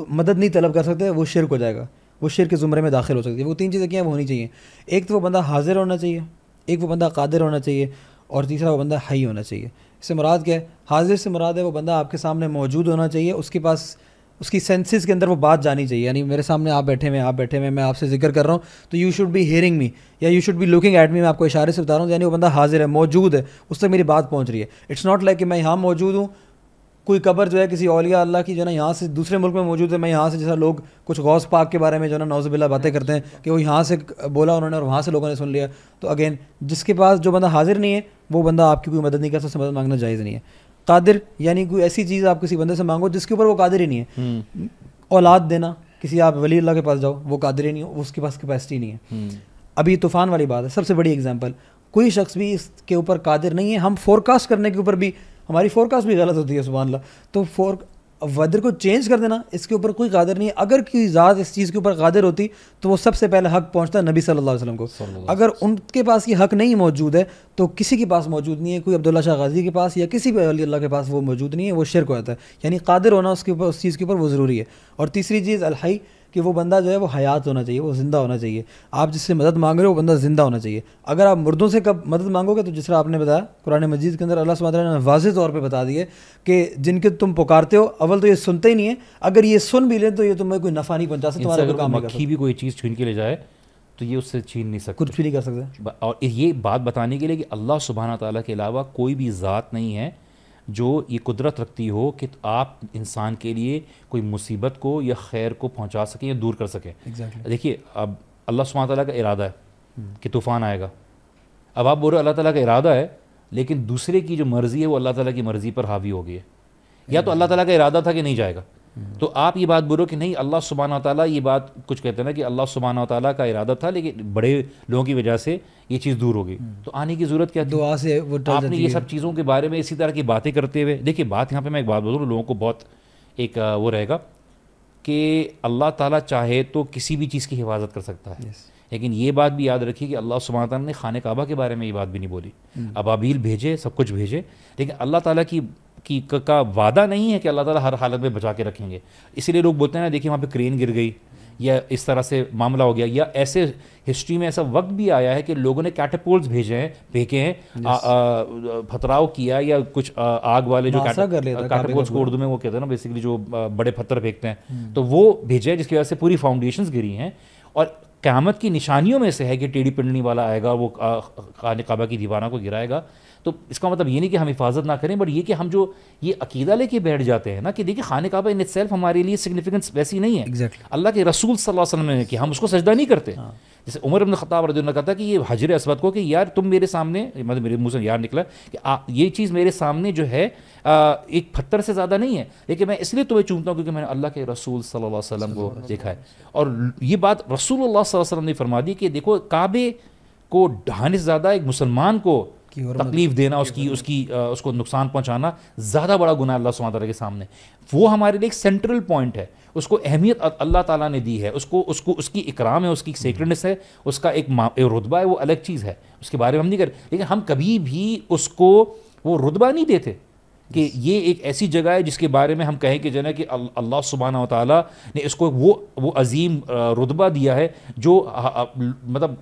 मदद नहीं तलब कर सकते, वो शिर्क हो जाएगा, वो शिर्क के ज़ुमरे में दाखिल हो सकती है। वो तीन चीज़ें क्या होनी चाहिए? एक तो वो बंदा हाजिर होना चाहिए, एक वो बंदा कादिर होना चाहिए, और तीसरा वो बंदा हाई होना चाहिए। इससे मुराद क्या है? हाजिर से मुराद है वो बंदा आपके सामने मौजूद होना चाहिए, उसके पास उसकी सेंसेस के अंदर वो बात जानी चाहिए। यानी मेरे सामने आप बैठे हुए आप बैठे हुए मैं आपसे जिक्र कर रहा हूँ, तो you should be hearing me, या you should be looking at me, मैं आपको इशारे से बता रहा हूँ। यानी वो बंदा हाजिर है, मौजूद है, उस तक मेरी बात पहुँच रही है। इट्स नॉट लाइक कि मैं यहाँ मौजूद हूँ, कोई कब्र जो है किसी औलिया अल्लाह की जो है ना यहाँ से दूसरे मुल्क में मौजूद है, मैं यहाँ से, जैसा लोग कुछ गौस पाक के बारे में जो है ना नौज़ुबिल्ला बातें करते हैं कि वो यहाँ से बोला उन्होंने और वहाँ से लोगों ने सुन लिया। तो अगेन जिसके पास, जो बंदा हाजिर नहीं है वो बंदा आपकी कोई मदद नहीं कर सकता, मदद मांगना जायज़ नहीं है। कादिर यानी कोई ऐसी चीज़ आप किसी बंदे से मांगो जिसके ऊपर वो कादिर ही नहीं है। औलाद देना, किसी आप वली अल्लाह के पास जाओ, वो कादिर ही नहीं हो, उसके पास कैपेसिटी नहीं है। अभी तूफ़ान वाली बात है, सबसे बड़ी एग्जाम्पल, कोई शख्स भी इसके ऊपर कादिर नहीं है। हम फोरकास्ट करने के ऊपर भी, हमारी फोरकास्ट भी गलत होती है सुभान अल्लाह। तो फोर वेदर को चेंज कर देना, इसके ऊपर कोई कादिर नहीं है। अगर कोई ज़ात इस चीज़ के ऊपर कादिर होती तो वो सबसे पहले हक़ पहुँचता नबी सल्लल्लाहु अलैहि वसल्लम को। अगर उनके पास ये हक़ नहीं मौजूद है तो किसी के पास मौजूद नहीं है। कोई अब्दुल्ला शाह गाज़ी के पास या किसी भी वली अल्लाह के पास वो मौजूद नहीं है, वो शिर्क हो जाता है। यानी कादिर होना उसके ऊपर, उस चीज़ के ऊपर, वो ज़रूरी है। और तीसरी चीज़ अलहई, कि वो बंदा जो है वो हयात होना चाहिए, वो ज़िंदा होना चाहिए। आप जिससे मदद मांग रहे हो वो बंदा ज़िंदा होना चाहिए। अगर आप मुर्दों से कब मदद मांगोगे तो जिस तरह आपने बताया कुरान मजीद के अंदर अल्लाह सुब्हान व तआला ने वाज़ेह तौर पे बता दिए कि जिनके तुम पुकारते हो अव्वल तो ये सुनते ही नहीं है, अगर ये सुन भी लें तो ये तुम्हें कोई नफ़ा नहीं पहुँचा सकता। तुम्हारा काम मक्खी भी कोई चीज़ छीन के ले जाए तो ये उससे छीन नहीं सकता, कुछ भी नहीं कर सकते। और ये बात बताने के लिए कि अल्लाह सुब्हान व तआला के अलावा कोई भी ज़ात नहीं है जो ये कुदरत रखती हो कि आप इंसान के लिए कोई मुसीबत को या खैर को पहुंचा सकें या दूर कर सकें। exactly. देखिए, अब अल्लाह सुब्हान तआला का इरादा है hmm. कि तूफ़ान आएगा। अब आप बोल रहे हो अल्लाह ताला का इरादा है, लेकिन दूसरे की जो मर्ज़ी है वो अल्लाह ताला की मर्ज़ी पर हावी हो गई है। yeah. या तो अल्लाह ताला का इरादा था कि नहीं जाएगा, hmm. तो आप ये बात बोलो कि नहीं अल्लाह सुब्हान तआला, ये बात कुछ कहते हैं ना कि अल्लाह सुब्हान तआला का इरादा था लेकिन बड़े लोगों की वजह से ये चीज़ दूर हो गई, तो आने की ज़रूरत क्या थी? दुआ से वो आपने ये सब चीज़ों के बारे में इसी तरह की बातें करते हुए। देखिए, बात यहाँ पे मैं एक बात बोलूँ, लोगों को बहुत एक वो रहेगा कि अल्लाह ताला चाहे तो किसी भी चीज़ की हिफाजत कर सकता है, लेकिन ये बात भी याद रखिए कि अल्लाह सुब्हान तआला ने खाने काबा के बारे में ये बात भी नहीं बोली। अबाबील भेजे, सब कुछ भेजे, लेकिन अल्लाह ताला की की का वादा नहीं है कि अल्लाह ताला हर हालत में बचा के रखेंगे। इसीलिए लोग बोलते हैं ना, देखिए वहाँ पर क्रेन गिर गई या इस तरह से मामला हो गया, या ऐसे हिस्ट्री में ऐसा वक्त भी आया है कि लोगों ने कैटापुल्ट्स भेजे हैं, फेंके हैं, पथराव किया, या कुछ आ, आग वाले जो कैटापुल्ट्स को उर्दू में वो कहते हैं ना बेसिकली, जो बड़े पत्थर फेंकते हैं, तो वो भेजे हैं, जिसकी वजह से पूरी फाउंडेशंस गिरी हैं। और क़यामत की निशानियों में से है कि टेढ़ी पिंडली वाला आएगा, वो खाने काबा की दीवारों को गिराएगा। तो इसका मतलब ये नहीं कि हम हिफाजत ना करें, बट ये कि हम जो ये अकीदा लेके बैठ जाते हैं ना कि देखिए खाने काबा इन इटसेल्फ हमारे लिए सिग्निफिकेंस वैसी नहीं है। exactly. अल्लाह के रसूल सल्लल्लाहु अलैहि वसल्लम ने कि हम उसको सजदा नहीं करते। हाँ. जैसे उमर इब्न अल-खत्ताब रज़ियल्लाहु अन्हु कहता कि ये हजर अस्वद को कि यार तुम मेरे सामने, मतलब मेरे मुँह से यार निकला कि आ, ये चीज़ मेरे सामने जो है आ, एक पत्थर से ज़्यादा नहीं है, लेकिन मैं इसलिए तुम्हें चूमता हूँ क्योंकि मैंने अल्लाह के रसूल सल्लल्लाहु अलैहि वसल्लम को देखा है। और ये बात रसूलुल्लाह सल्लल्लाहु अलैहि वसल्लम ने फरमा दी कि देखो काबे को ढहाने से ज़्यादा एक मुसलमान को तकलीफ देना, उसकी उसकी आ, उसको नुकसान पहुंचाना ज़्यादा बड़ा गुनाह अल्लाह सुब्हान तआला के सामने। वो हमारे लिए एक सेंट्रल पॉइंट है, उसको अहमियत अल्लाह ताला ने दी है, उसको उसको उसकी इकराम है, उसकी सेक्रेडनेस है, उसका एक रुतबा है, वो अलग चीज़ है, उसके बारे में हम नहीं कर, लेकिन हम कभी भी उसको वो रुतबा नहीं देते कि ये एक ऐसी जगह है जिसके बारे में हम कहें कि जना कि अल्लाह सुब्हाना व तआला ने इसको वो वो अजीम रुतबा दिया है जो आ, मतलब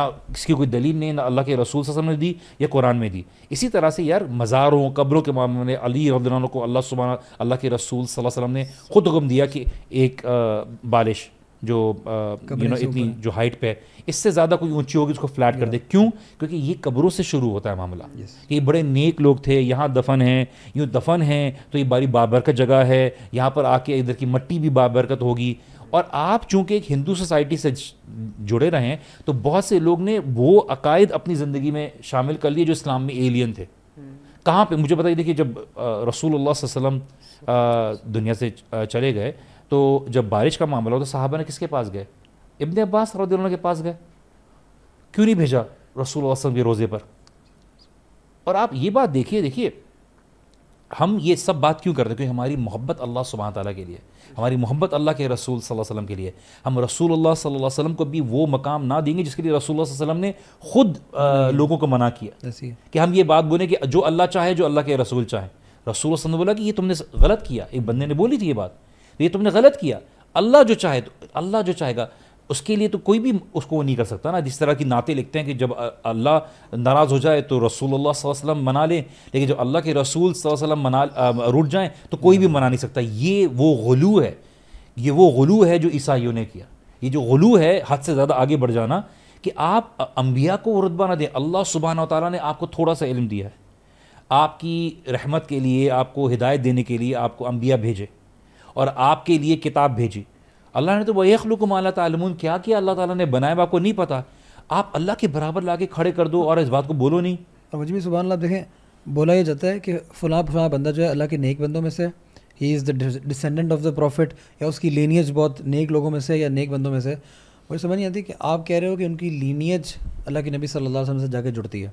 ना इसकी कोई दलील नहीं, ना अल्लाह के रसूल सल्लल्लाहु अलैहि वसल्लम ने दी या कुरान में दी। इसी तरह से यार मज़ारों, कब्रों के मामले में अली रज़ियल्लाहु अन्हु को अल्लाह सुब्हाना अल्लाह के रसूल सल्लल्लाहु अलैहि वसल्लम ने ख़ुद हुक्म दिया कि एक बालिश जो यू नो इतनी जो हाइट पे है, इससे ज़्यादा कोई ऊंची होगी उसको फ्लैट कर दे। क्यों? क्योंकि ये कब्रों से शुरू होता है मामला। ये बड़े नेक लोग थे, यहाँ दफन हैं, यूँ दफन हैं तो ये बारी बाबरकत जगह है, यहाँ पर आके इधर की मट्टी भी बाबरकत होगी। और आप चूँकि एक हिंदू सोसाइटी से जुड़े रहे हैं तो बहुत से लोग ने वो अकायद अपनी ज़िंदगी में शामिल कर लिए जो इस्लाम में एलियन थे। कहाँ पर मुझे बताइए, देखिए जब रसूलुल्लाह सल्लल्लाहु अलैहि वसल्लम दुनिया से चले गए तो जब बारिश का मामला हो तो सहाबा ने किसके पास गए? इब्न अब्बास रज़ियल्लाहु अन्हु के पास गए। क्यों नहीं भेजा रसूलुल्लाह सल्लल्लाहु अलैहि वसल्लम के रोज़े पर? और आप ये बात देखिए, देखिए हम ये सब बात क्यों करते हैं? क्योंकि हमारी मोहब्बत अल्लाह सुब्हान तआला के लिए, हमारी मोहब्बत अल्लाह के रसूल सल्लल्लाहु अलैहि वसल्लम के लिए। हम रसूलुल्लाह सल्लल्लाहु अलैहि वसल्लम को भी वो मकाम ना देंगे जिसके लिए रसूलुल्लाह सल्लल्लाहु अलैहि वसल्लम ने खुद आ, लोगों को मना किया कि हम ये बात बोलें कि जो अल्लाह चाहे, जो अल्लाह के रसूल चाहें। रसूलुल्लाह सल्लल्लाहु अलैहि वसल्लम ने बोला कि ये तुमने गलत किया, एक बंदे ने बोली थी ये बात, ये तुमने गलत किया। अल्लाह जो चाहे, तो अल्लाह जो चाहेगा उसके लिए तो कोई भी उसको नहीं कर सकता ना। जिस तरह की नाते लिखते हैं कि जब अल्लाह नाराज़ हो जाए तो रसूलुल्लाह सल्लल्लाहु अलैहि वसल्लम मना लें, लेकिन जब अल्लाह के रसूल सल्लल्लाहु अलैहि वसल्लम मना रूठ जाएँ तो कोई भी मना नहीं सकता। ये वो गुलू है, ये वो गुलू है जो ईसाइयों ने किया। ये जो गुलू है, हद से ज़्यादा आगे बढ़ जाना कि आप अम्बिया को रुतबा ना दें। अल्लाह सुब्हान व तआला ने आपको थोड़ा सा इल्म दिया है, आपकी रहमत के लिए, आपको हिदायत देने के लिए आपको अम्बिया भेजे और आपके लिए किताब भेजी। अल्लाह ने तो वह यखलुकु मा ला तालमून, क्या किया अल्लाह ताला ने बनाया आपको नहीं पता, आप अल्लाह के बराबर लाके खड़े कर दो और इस बात को बोलो नहीं। और मुझे भी सुभान अल्लाह, देखें बोला यह जाता है कि फ़लाँ फ़लाँ बंदा जो है अल्लाह के नेक बंदों में से, he is the descendant of the prophet, या उसकी लीनियज बहुत नेक लोगों में से या नेक बंदों में से। मुझे समझ नहीं आती कि आप कह रहे हो कि उनकी लीनियज अल्लाह के नबी सल्लल्लाहु अलैहि वसल्लम से जाके जुड़ती है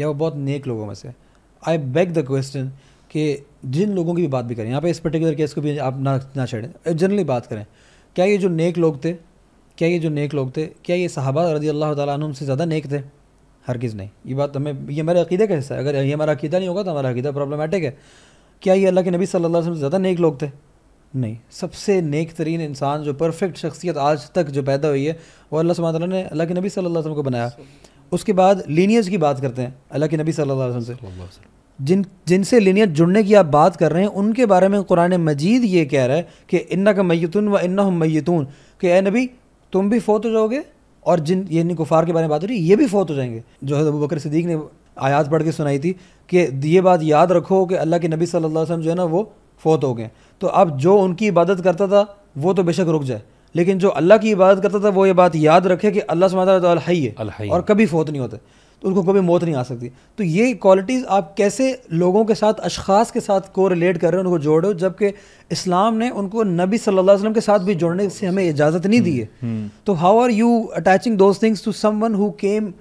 या वो बहुत नेक लोगों में से। आई बैक द क्वेश्चन कि जिन लोगों की भी बात भी करें यहाँ पे, इस पर्टिकुलर केस को भी आप ना ना छेड़ें, जनरली बात करें, क्या ये जो नेक लोग थे क्या ये जो नेक लोग थे क्या ये सहाबा रज़ी अल्लाह तआला अन्हुम से ज़्यादा नेक थे? हरगिज़ नहीं। ये बात हमें, ये हमारे अक़ीदे का हिस्सा है। अगर ये हमारा अक़ीदा नहीं होगा तो हमारा अक़ीदा प्रॉब्लमेटिक है। क्या ये अल्लाह के नबी सल्लल्लाहु अलैहि वसल्लम से ज़्यादा नेक लोग थे? नहीं। सबसे नेक तरीन इंसान जो परफेक्ट शख्सियत आज तक जो पैदा हुई है वो अल्लाह सुब्हान तआला ने अल्लाह के नबी सल्लल्लाहु अलैहि वसल्लम को बनाया। उसके बाद लीनियज की बात करते हैं अल्लाह के नबी सल्लल्लाहु अलैहि वसल्लम से। जिन जिनसे लीनियज जुड़ने की आप बात कर रहे हैं उनके बारे में कुरान मजीद ये कह रहा है कि इन्नका मय्यितुन व इन्नहुम मय्यितून, कि ए नबी तुम भी फोत हो जाओगे और जिन यानी कुफार के बारे में बात हो रही है ये भी फोत हो जाएंगे। जो है अबू बकर सिद्दीक ने आयत पढ़ के सुनाई थी कि ये बात याद रखो कि अल्लाह के नबी सल्लल्लाहु अलैहि वसल्लम जो है ना वो फ़ौत हो गए। तो अब जो उनकी इबादत करता था वो तो बेशक रुक जाए, लेकिन जो अल्लाह की इबादत करता था वो ये बात याद रखे कि अल्लाह सुब्हानहू व तआला हई है और कभी फ़ौत नहीं होता, तो उनको कभी मौत नहीं आ सकती। तो ये क्वालिटीज़ आप कैसे लोगों के साथ, अशख़ास के साथ को रिलेट कर रहे हो, उनको जोड़ रहे हो, जबकि इस्लाम ने उनको नबी सल्लल्लाहु अलैहि वसल्लम के साथ भी जोड़ने से हमें इजाज़त नहीं दी है। तो how are you attaching those things to someone who came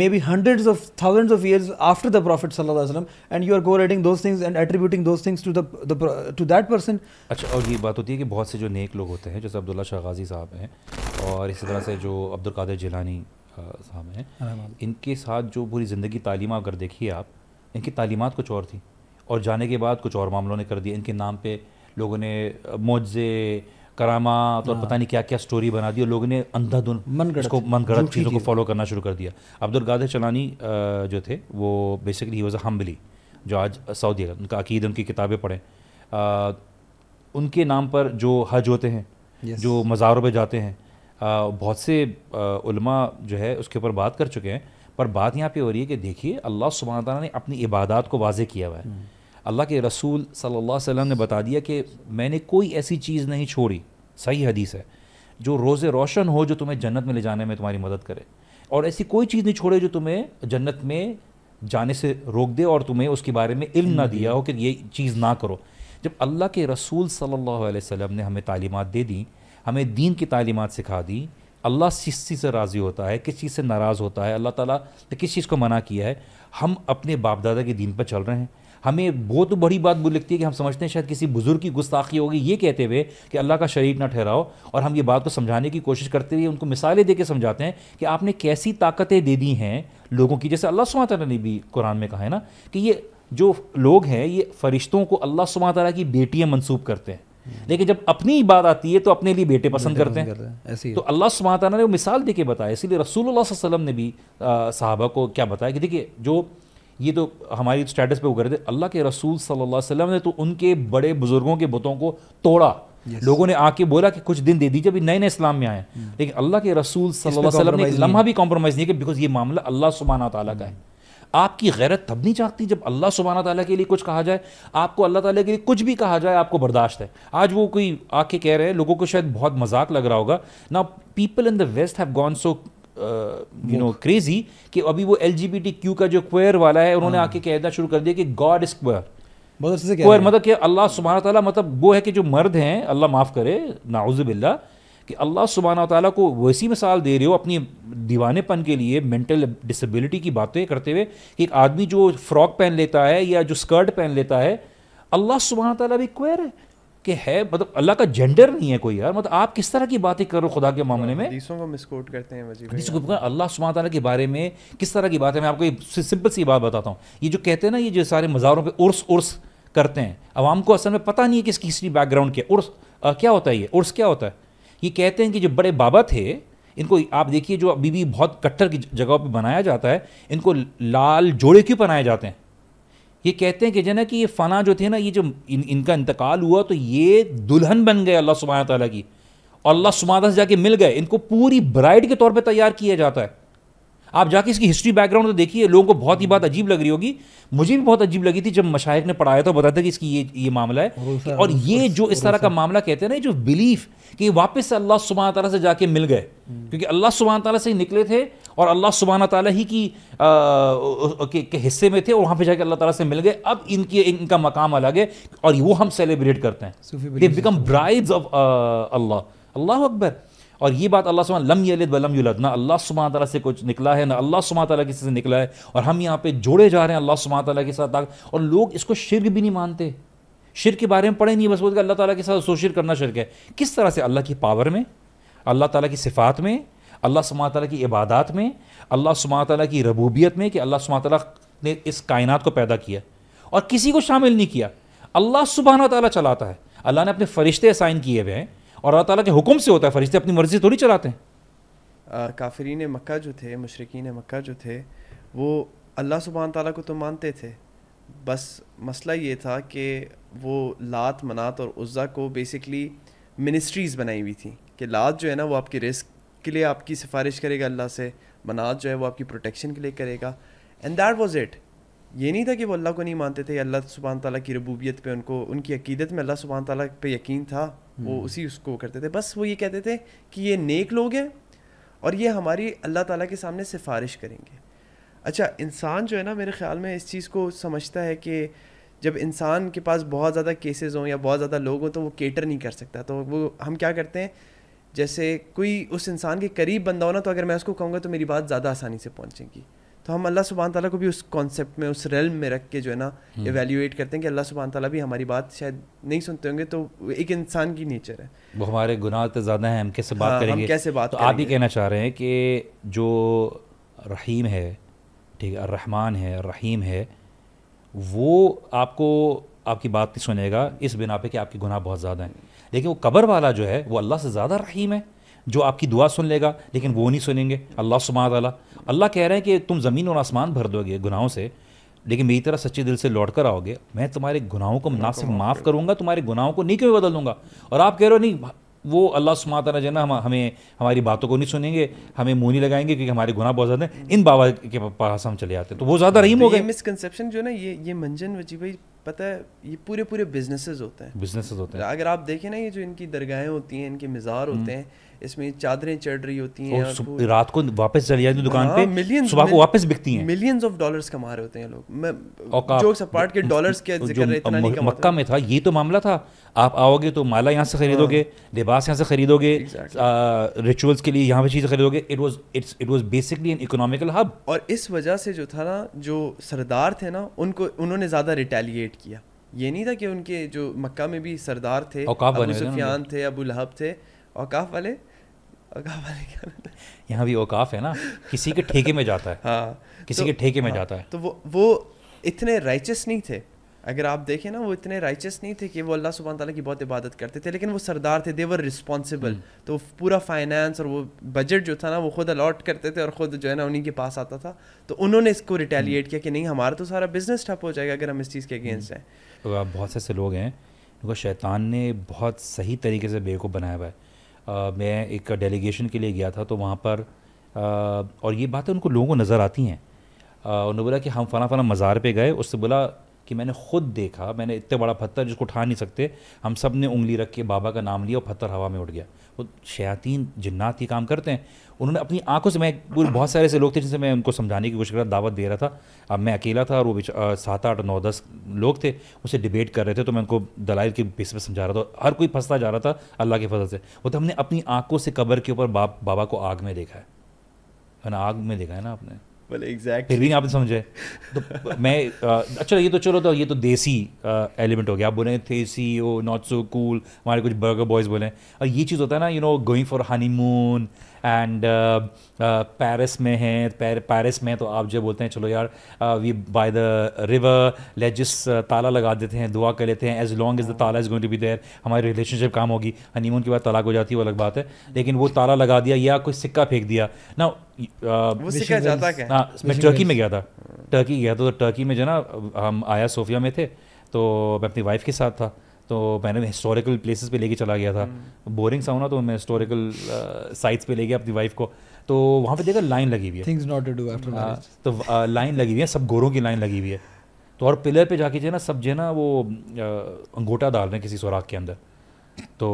maybe hundreds of thousands of years after the prophet सल्लल्लाहु अलैहि वसल्लम and you are correlating those things and attributing those things to the to that person. अच्छा, और ये बात होती है कि बहुत से जो नेक लोग होते हैं, जैसे अब्दुल्ला शाह गाज़ी साहब हैं और इसी तरह से जो अब्दुल कादिर जिलानी साहब हैं, इनके साथ जो पूरी ज़िंदगी तालीम अगर देखिए आप, इनकी तालीमात कुछ और थी और जाने के बाद कुछ और मामलों ने कर दिया। इनके नाम पे लोगों ने मोजे, करामात और पता नहीं क्या क्या स्टोरी बना दी और लोगों ने अंधाधुन इसको मनगढ़ंत चीज़ों को फॉलो करना शुरू कर दिया। अब्दुल कादिर जिलानी जो थे वो basically he was a Hanbali, जो आज सऊदी है, उनका अकीद, उनकी किताबें पढ़ें। उनके नाम पर जो हज होते हैं, जो मज़ारों पर जाते हैं, आ, बहुत से आ, उल्मा जो है उसके ऊपर बात कर चुके हैं, पर बात यहाँ पे हो रही है कि देखिए अल्लाह सुब्हान तआला ने अपनी इबादत को वाज़े किया हुआ है। अल्लाह के रसूल सल्लल्लाहु अलैहि वसल्लम ने बता दिया कि मैंने कोई ऐसी चीज़ नहीं छोड़ी, सही हदीस है, जो रोज़े रोशन हो जो तुम्हें जन्नत में ले जाने में तुम्हारी मदद करे, और ऐसी कोई चीज़ नहीं छोड़े जो तुम्हें जन्नत में जाने से रोक दे और तुम्हें उसके बारे में इल्म ना दिया हो कि ये चीज़ ना करो। जब अल्लाह के रसूल सल्लल्लाहु अलैहि वसल्लम ने हमें तालीमात दे दी, हमें दीन की तालीमात सिखा दी, अल्लाह किस चीज़ से राज़ी होता है, किस चीज़ से नाराज़ होता है, अल्लाह ताला ने किस चीज़ को मना किया है, हम अपने बाप दादा के दीन पर चल रहे हैं। हमें वो तो बड़ी बात बुरी लगती है कि हम समझते हैं शायद किसी बुज़ुर्ग की गुस्ताखी होगी ये कहते हुए कि अल्लाह का शरीक ना ठहराओ, और हम ये बात को समझाने की कोशिश करते हुए उनको मिसालें दे के समझाते हैं कि आपने कैसी ताकतें दे दी हैं लोगों की। जैसे अल्लाह सुब्हान तआला ने भी कुरान में कहा है ना कि ये जो लोग हैं ये फ़रिश्तों को अल्लाह सुब्हान तआला की बेटियाँ मनसूब करते हैं, लेकिन जब अपनी बात आती है तो अपने लिए बेटे पसंद करते हैं, करते हैं। ऐसी तो अल्लाह सुब्हान तआला ने वो मिसाल देके बताया। इसीलिए रसूलुल्लाह सल्लल्लाहु अलैहि वसल्लम ने भी सहाबा को क्या बताया कि देखिए जो ये तो हमारी स्टेटस पे उगरे थे, अल्लाह के रसूल सल्लल्लाहु अलैहि वसल्लम ने तो उनके बड़े बुजुर्गों के बुतों को तोड़ा। लोगों ने आके बोला कि कुछ दिन दे दीजिए, अभी नए नए इस्लाम में आए, लेकिन अल्लाह के रसूल सल्लल्लाहु अलैहि वसल्लम ने लम्हा भी कॉम्प्रोमाइज़ नहीं किया, बिकॉज ये मामला अल्लाह सुब्हान तआला का है। आपकी गैरत तब नहीं जागती जब अल्लाह सुब्हान तआला के लिए कुछ कहा जाए, आपको अल्लाह ताला के लिए कुछ भी कहा जाए आपको बर्दाश्त है। आज वो कोई आके कह रहे हैं, लोगों को शायद बहुत मजाक लग रहा होगा ना, people in the west have gone so you know crazy कि अभी वो एलजीबीटीक्यू का जो क्वेयर वाला है उन्होंने आके कहना शुरू कर दिया कि गॉड इज क्वेयर। क्वेयर मतलब कि अल्लाह सुब्हान तआला मतलब वो है कि जो मर्द हैं, अल्लाह माफ़ करे, नाउज़ बिल्लाह, कि अल्लाह सुब्हान तआला को वैसी मिसाल दे रहे हो अपनी दीवानेपन के लिए, मेंटल डिसेबिलिटी की बातें करते हुए कि एक आदमी जो फ्रॉक पहन लेता है या जो स्कर्ट पहन लेता है, अल्लाह सुब्हान तआला भी क्वेयर है कि है, मतलब अल्लाह का जेंडर नहीं है कोई यार, मतलब आप किस तरह की बातें कर रहे हो खुदा के मामले में। हदीसों को मिसकोट करते हैं वजीफे, अल्लाह सुब्हान तआला के बारे में किस तरह की बात है। मैं आपको सिंपल सी बात बताता हूँ, ये जो कहते हैं ना, ये जो सारे मज़ारों पर उर्स उर्स करते हैं, आवाम को असल में पता नहीं है कि इसकी हिस्ट्री बैकग्राउंड क्या है। उर्स क्या होता है, ये उर्स क्या होता है? ये कहते हैं कि जो बड़े बाबा थे, इनको आप देखिए जो अभी भी बहुत कट्टर की जगहों पे बनाया जाता है, इनको लाल जोड़े क्यों पहनाए जाते हैं? ये कहते हैं कि जना कि ये फ़ना जो थे ना, ये जो इन, इनका इंतकाल हुआ तो ये दुल्हन बन गए अल्लाह सुब्हान तआला की, और अल्लाह सुब्हान तआला से जाके मिल गए, इनको पूरी ब्राइड के तौर पे तैयार किया जाता है। आप जाके इसकी हिस्ट्री बैकग्राउंड तो देखिए, लोगों को बहुत ही बात अजीब लग रही होगी, मुझे भी बहुत अजीब लगी थी जब मशाइख ने पढ़ाया था, बताया था कि इसकी ये ये मामला है। और ये जो इस तरह का मामला कहते हैं ना, जो बिलीफ कि वापस अल्लाह सुब्हान तआला से जाके मिल गए, क्योंकि अल्लाह सुब्हान तआला से ही निकले थे और अल्लाह सुब्हान तआला ही की के हिस्से में थे और वहाँ पर जाके अल्लाह ताला से मिल गए। अब इनकी इनका मकाम अलग है और वो हम सेलिब्रेट करते हैं, दे बिकम ब्राइड्स ऑफ अल्लाह। अल्लाह अकबर। और ये बात अल्लाह सुब्हान लम यलिद वलम यूलद, ना अल्लाह सुब्हान तआला से कुछ निकला है ना अल्लाह सुब्हान तआला किसी से निकला है, और हम यहाँ पे जोड़े जा रहे हैं अल्लाह सुब्हान तआला के साथ। और लोग इसको शिर्क भी नहीं मानते, शिर्क के बारे में पढ़े नहीं, बस बोलते अल्लाह ताला के साथ एसोसिएट करना शिर्क है। किस तरह से अल्लाह की पावर में, अल्लाह ताला की सिफात में, अल्लाह सुब्हान तआला की इबादत में, अल्लाह सुब्हान तआला की रबूबियत में कि अल्लाह सुब्हान तआला ने इस कायनात को पैदा किया और किसी को शामिल नहीं किया, अल्लाह सुब्हान तआला चलाता है। अल्लाह ने अपने फरिश्ते असाइन किए हुए हैं और अल्लाह ताला के हुक्म से होता है, फरिश्ते अपनी मर्जी थोड़ी चलाते हैं। आ, काफिरीन मक्का जो थे, मुशरिकीन मक्का जो थे, वो अल्लाह सुब्हान ताला को तो मानते थे, बस मसला ये था कि वो लात मनात और उज़्ज़ा को बेसिकली मिनिस्ट्रीज़ बनाई हुई थी कि लात जो है ना वो आपकी रिस्क के लिए आपकी सिफारिश करेगा अल्लाह से, मनात जो है वो आपकी प्रोटेक्शन के लिए करेगा, एंड दैट वाज इट। ये नहीं था कि वो अल्लाह को नहीं मानते थे, अल्लाह सुब्हान तआला की रबूबियत पे उनको, उनकी अकीदत में अल्लाह सुब्हान तआला पे यकीन था, वो उसी उसको करते थे। बस वो ये कहते थे कि ये नेक लोग हैं और ये हमारी अल्लाह ताला के सामने सिफारिश करेंगे। अच्छा, इंसान जो है ना, मेरे ख़्याल में इस चीज़ को समझता है कि जब इंसान के पास बहुत ज़्यादा केसेस हों या बहुत ज़्यादा लोग हों तो वो केटर नहीं कर सकता, तो वो हम क्या करते हैं, जैसे कोई उस इंसान के करीब बंदा हो ना, तो अगर मैं उसको कहूँगा तो मेरी बात ज़्यादा आसानी से पहुँचेगी। तो हम अल्लाह सुब्हान तआला को भी उस कॉन्सेप्ट में, उस रेल्म में रख के जो है ना एवेल्यूएट करते हैं कि अल्लाह सुब्हान तआला भी हमारी बात शायद नहीं सुनते होंगे, तो एक इंसान की नेचर है वो, हमारे गुनाह तो ज़्यादा हैं, हम कैसे बात हाँ, करेंगे, हम कैसे बात तो करेंगे। आप ही कहना चाह रहे हैं कि जो रहीम है, ठीक है, रहमान है, रहीम है, वो आपको आपकी बात नहीं सुनेगा इस बिना पे कि आपके गुनाह बहुत ज़्यादा हैं, लेकिन वो कब्र वाला जो है वो अल्लाह से ज़्यादा रहीम है, जो आपकी दुआ सुन लेगा, लेकिन वो नहीं सुनेंगे। अल्लाह सुब्हान तआला अल्लाह कह रहे हैं कि तुम ज़मीन और आसमान भर दोगे गुनाहों से, लेकिन मेरी तरह सच्चे दिल से लौट कर आओगे, मैं तुम्हारे गुनाहों को ना सिर्फ माफ़ करूँगा, तुम्हारे गुनाहों को नहीं क्यों बदल दूँगा। और आप कह रहे हो नहीं, वो अल्लाह सुब्हान तआला जो है ना हम हमें हमारी बातों को नहीं सुनेंगे, हमें मुँह नहीं लगाएंगे क्योंकि हमारे गुनाह बहुत ज़्यादा हैं, इन बाबा के पास हम चले जाते हैं, तो वो ज़्यादा रहीम हो गए। मिसकंसेप्शन जो है ना, ये ये मंजन वजी भाई, पता है ये पूरे पूरे बिजनेसेस होते हैं, बिजनेसेस होते हैं। अगर आप देखें ना, ये जो इनकी दरगाहें होती हैं, इनके मज़ार होते हैं, इसमें चादरें चढ़ रही होती हैं और रात को वापस चली जाती है दुकान पे, मिलियंस सुबह को वापस बिकती हैं, मिलियंस ऑफ डॉलर्स कमा रहे होते हैं लोग। जोक्स अपार्ट के डॉलर्स के जिक्र इतना नहीं कमाते। मक्का में था ये तो मामला था, आप आओगे तो माला यहाँ से खरीदोगे, लिबास यहाँ से खरीदोगे, रिचुअल्स के लिए यहाँ पे चीज़ें खरीदोगे। It was it's it was basically an economical hub. और इस वजह से जो था ना, जो सरदार थे ना, उनको उन्होंने ज़्यादा रिटेलिएट किया। ये नहीं था कि उनके जो मक्का में भी सरदार थे, अबू सुफियान थे, अबू लहब थे, औकाफ वाले, औकाफ वाले क्या नाम है, यहाँ भी औकाफ है ना, किसी के ठेके में जाता है, हाँ किसी तो, के ठेके में हाँ, जाता है। तो वो वो इतने राइचस नहीं थे, अगर आप देखें ना, वो इतने राइचस नहीं थे कि वो अल्लाह सुब्हान तआला की बहुत इबादत करते थे, लेकिन वो सरदार थे, दे वर रिस्पॉन्सिबल, तो पूरा फाइनेंस और वो बजट जो था ना वो खुद अलॉट करते थे और ख़ुद जो है ना उन्हीं के पास आता था। तो उन्होंने इसको रिटेलिएट किया कि नहीं, हमारा तो सारा बिजनेस ठप हो जाएगा अगर हम इस चीज़ के अगेंस्ट हैं। तो बहुत से लोग हैं उनको शैतान ने बहुत सही तरीके से बेवकूफ़ बनाया हुआ है। आ, मैं एक डेलीगेशन के लिए गया था, तो वहाँ पर आ, और ये बातें उनको लोगों को नज़र आती हैं। उन्होंने बोला कि हम फ़लाँ फ़लाँ मज़ार पे गए, उससे बोला कि मैंने ख़ुद देखा, मैंने इतने बड़ा पत्थर जिसको उठा नहीं सकते, हम सब ने उंगली रख के बाबा का नाम लिया और पत्थर हवा में उड़ गया। वो शैतान जिन्नात ही काम करते हैं। उन्होंने अपनी आंखों से, मैं पूरे बहुत सारे ऐसे लोग थे जिनसे मैं उनको समझाने की कोशिश कर रहा, दावत दे रहा था, अब मैं अकेला था और वो सात आठ नौ दस लोग थे, उसे डिबेट कर रहे थे, तो मैं उनको दलाइल के बेस पर समझा रहा था, हर कोई फंसता जा रहा था अल्लाह के फजल से। वो तो हमने अपनी आंखों से कब्र के ऊपर बाप बाबा को आग में देखा है, है ना, आग में देखा है ना आपने, भले एग्जैक्ट फिर भी आपने समझे तो मैं आ, अच्छा ये तो चलो, तो ये तो देसी एलिमेंट हो गया। आप बोले देसी ओ नॉट सो कूल, हमारे कुछ बर्गर बॉयज़ बोले, और ये चीज़ होता है ना, you know going for honeymoon and Paris में हैं, पेरिस में तो आप जो बोलते हैं चलो यार we by the river let just ताला लगा देते हैं, दुआ कर लेते हैं, एज लॉन्ग एज द ताला is going to be there, हमारी रिलेशनशिप काम होगी। हनीमून के बाद तलाक हो जाती है, वो अलग बात है, लेकिन वो ताला लगा दिया या कोई सिक्का फेंक दिया ना, मैं टर्की में गया था, टर्की गया था तो टर्की में जो ना हम आया सोफिया में थे, तो मैं अपनी वाइफ के साथ था, तो मैंने हिस्टोरिकल प्लेसेस पे लेके चला गया था, बोरिंग सा होना, तो मैं हिस्टोरिकल साइट्स पे ले गया अपनी वाइफ को, तो वहाँ पे देखा लाइन लगी हुई है, things not to do after marriage, तो लाइन लगी हुई है, सब गोरों की लाइन लगी हुई है। तो और पिलर पे जाके जो है ना सब जो है ना वो अंगूठा डाल रहे हैं किसी सुराख के अंदर। तो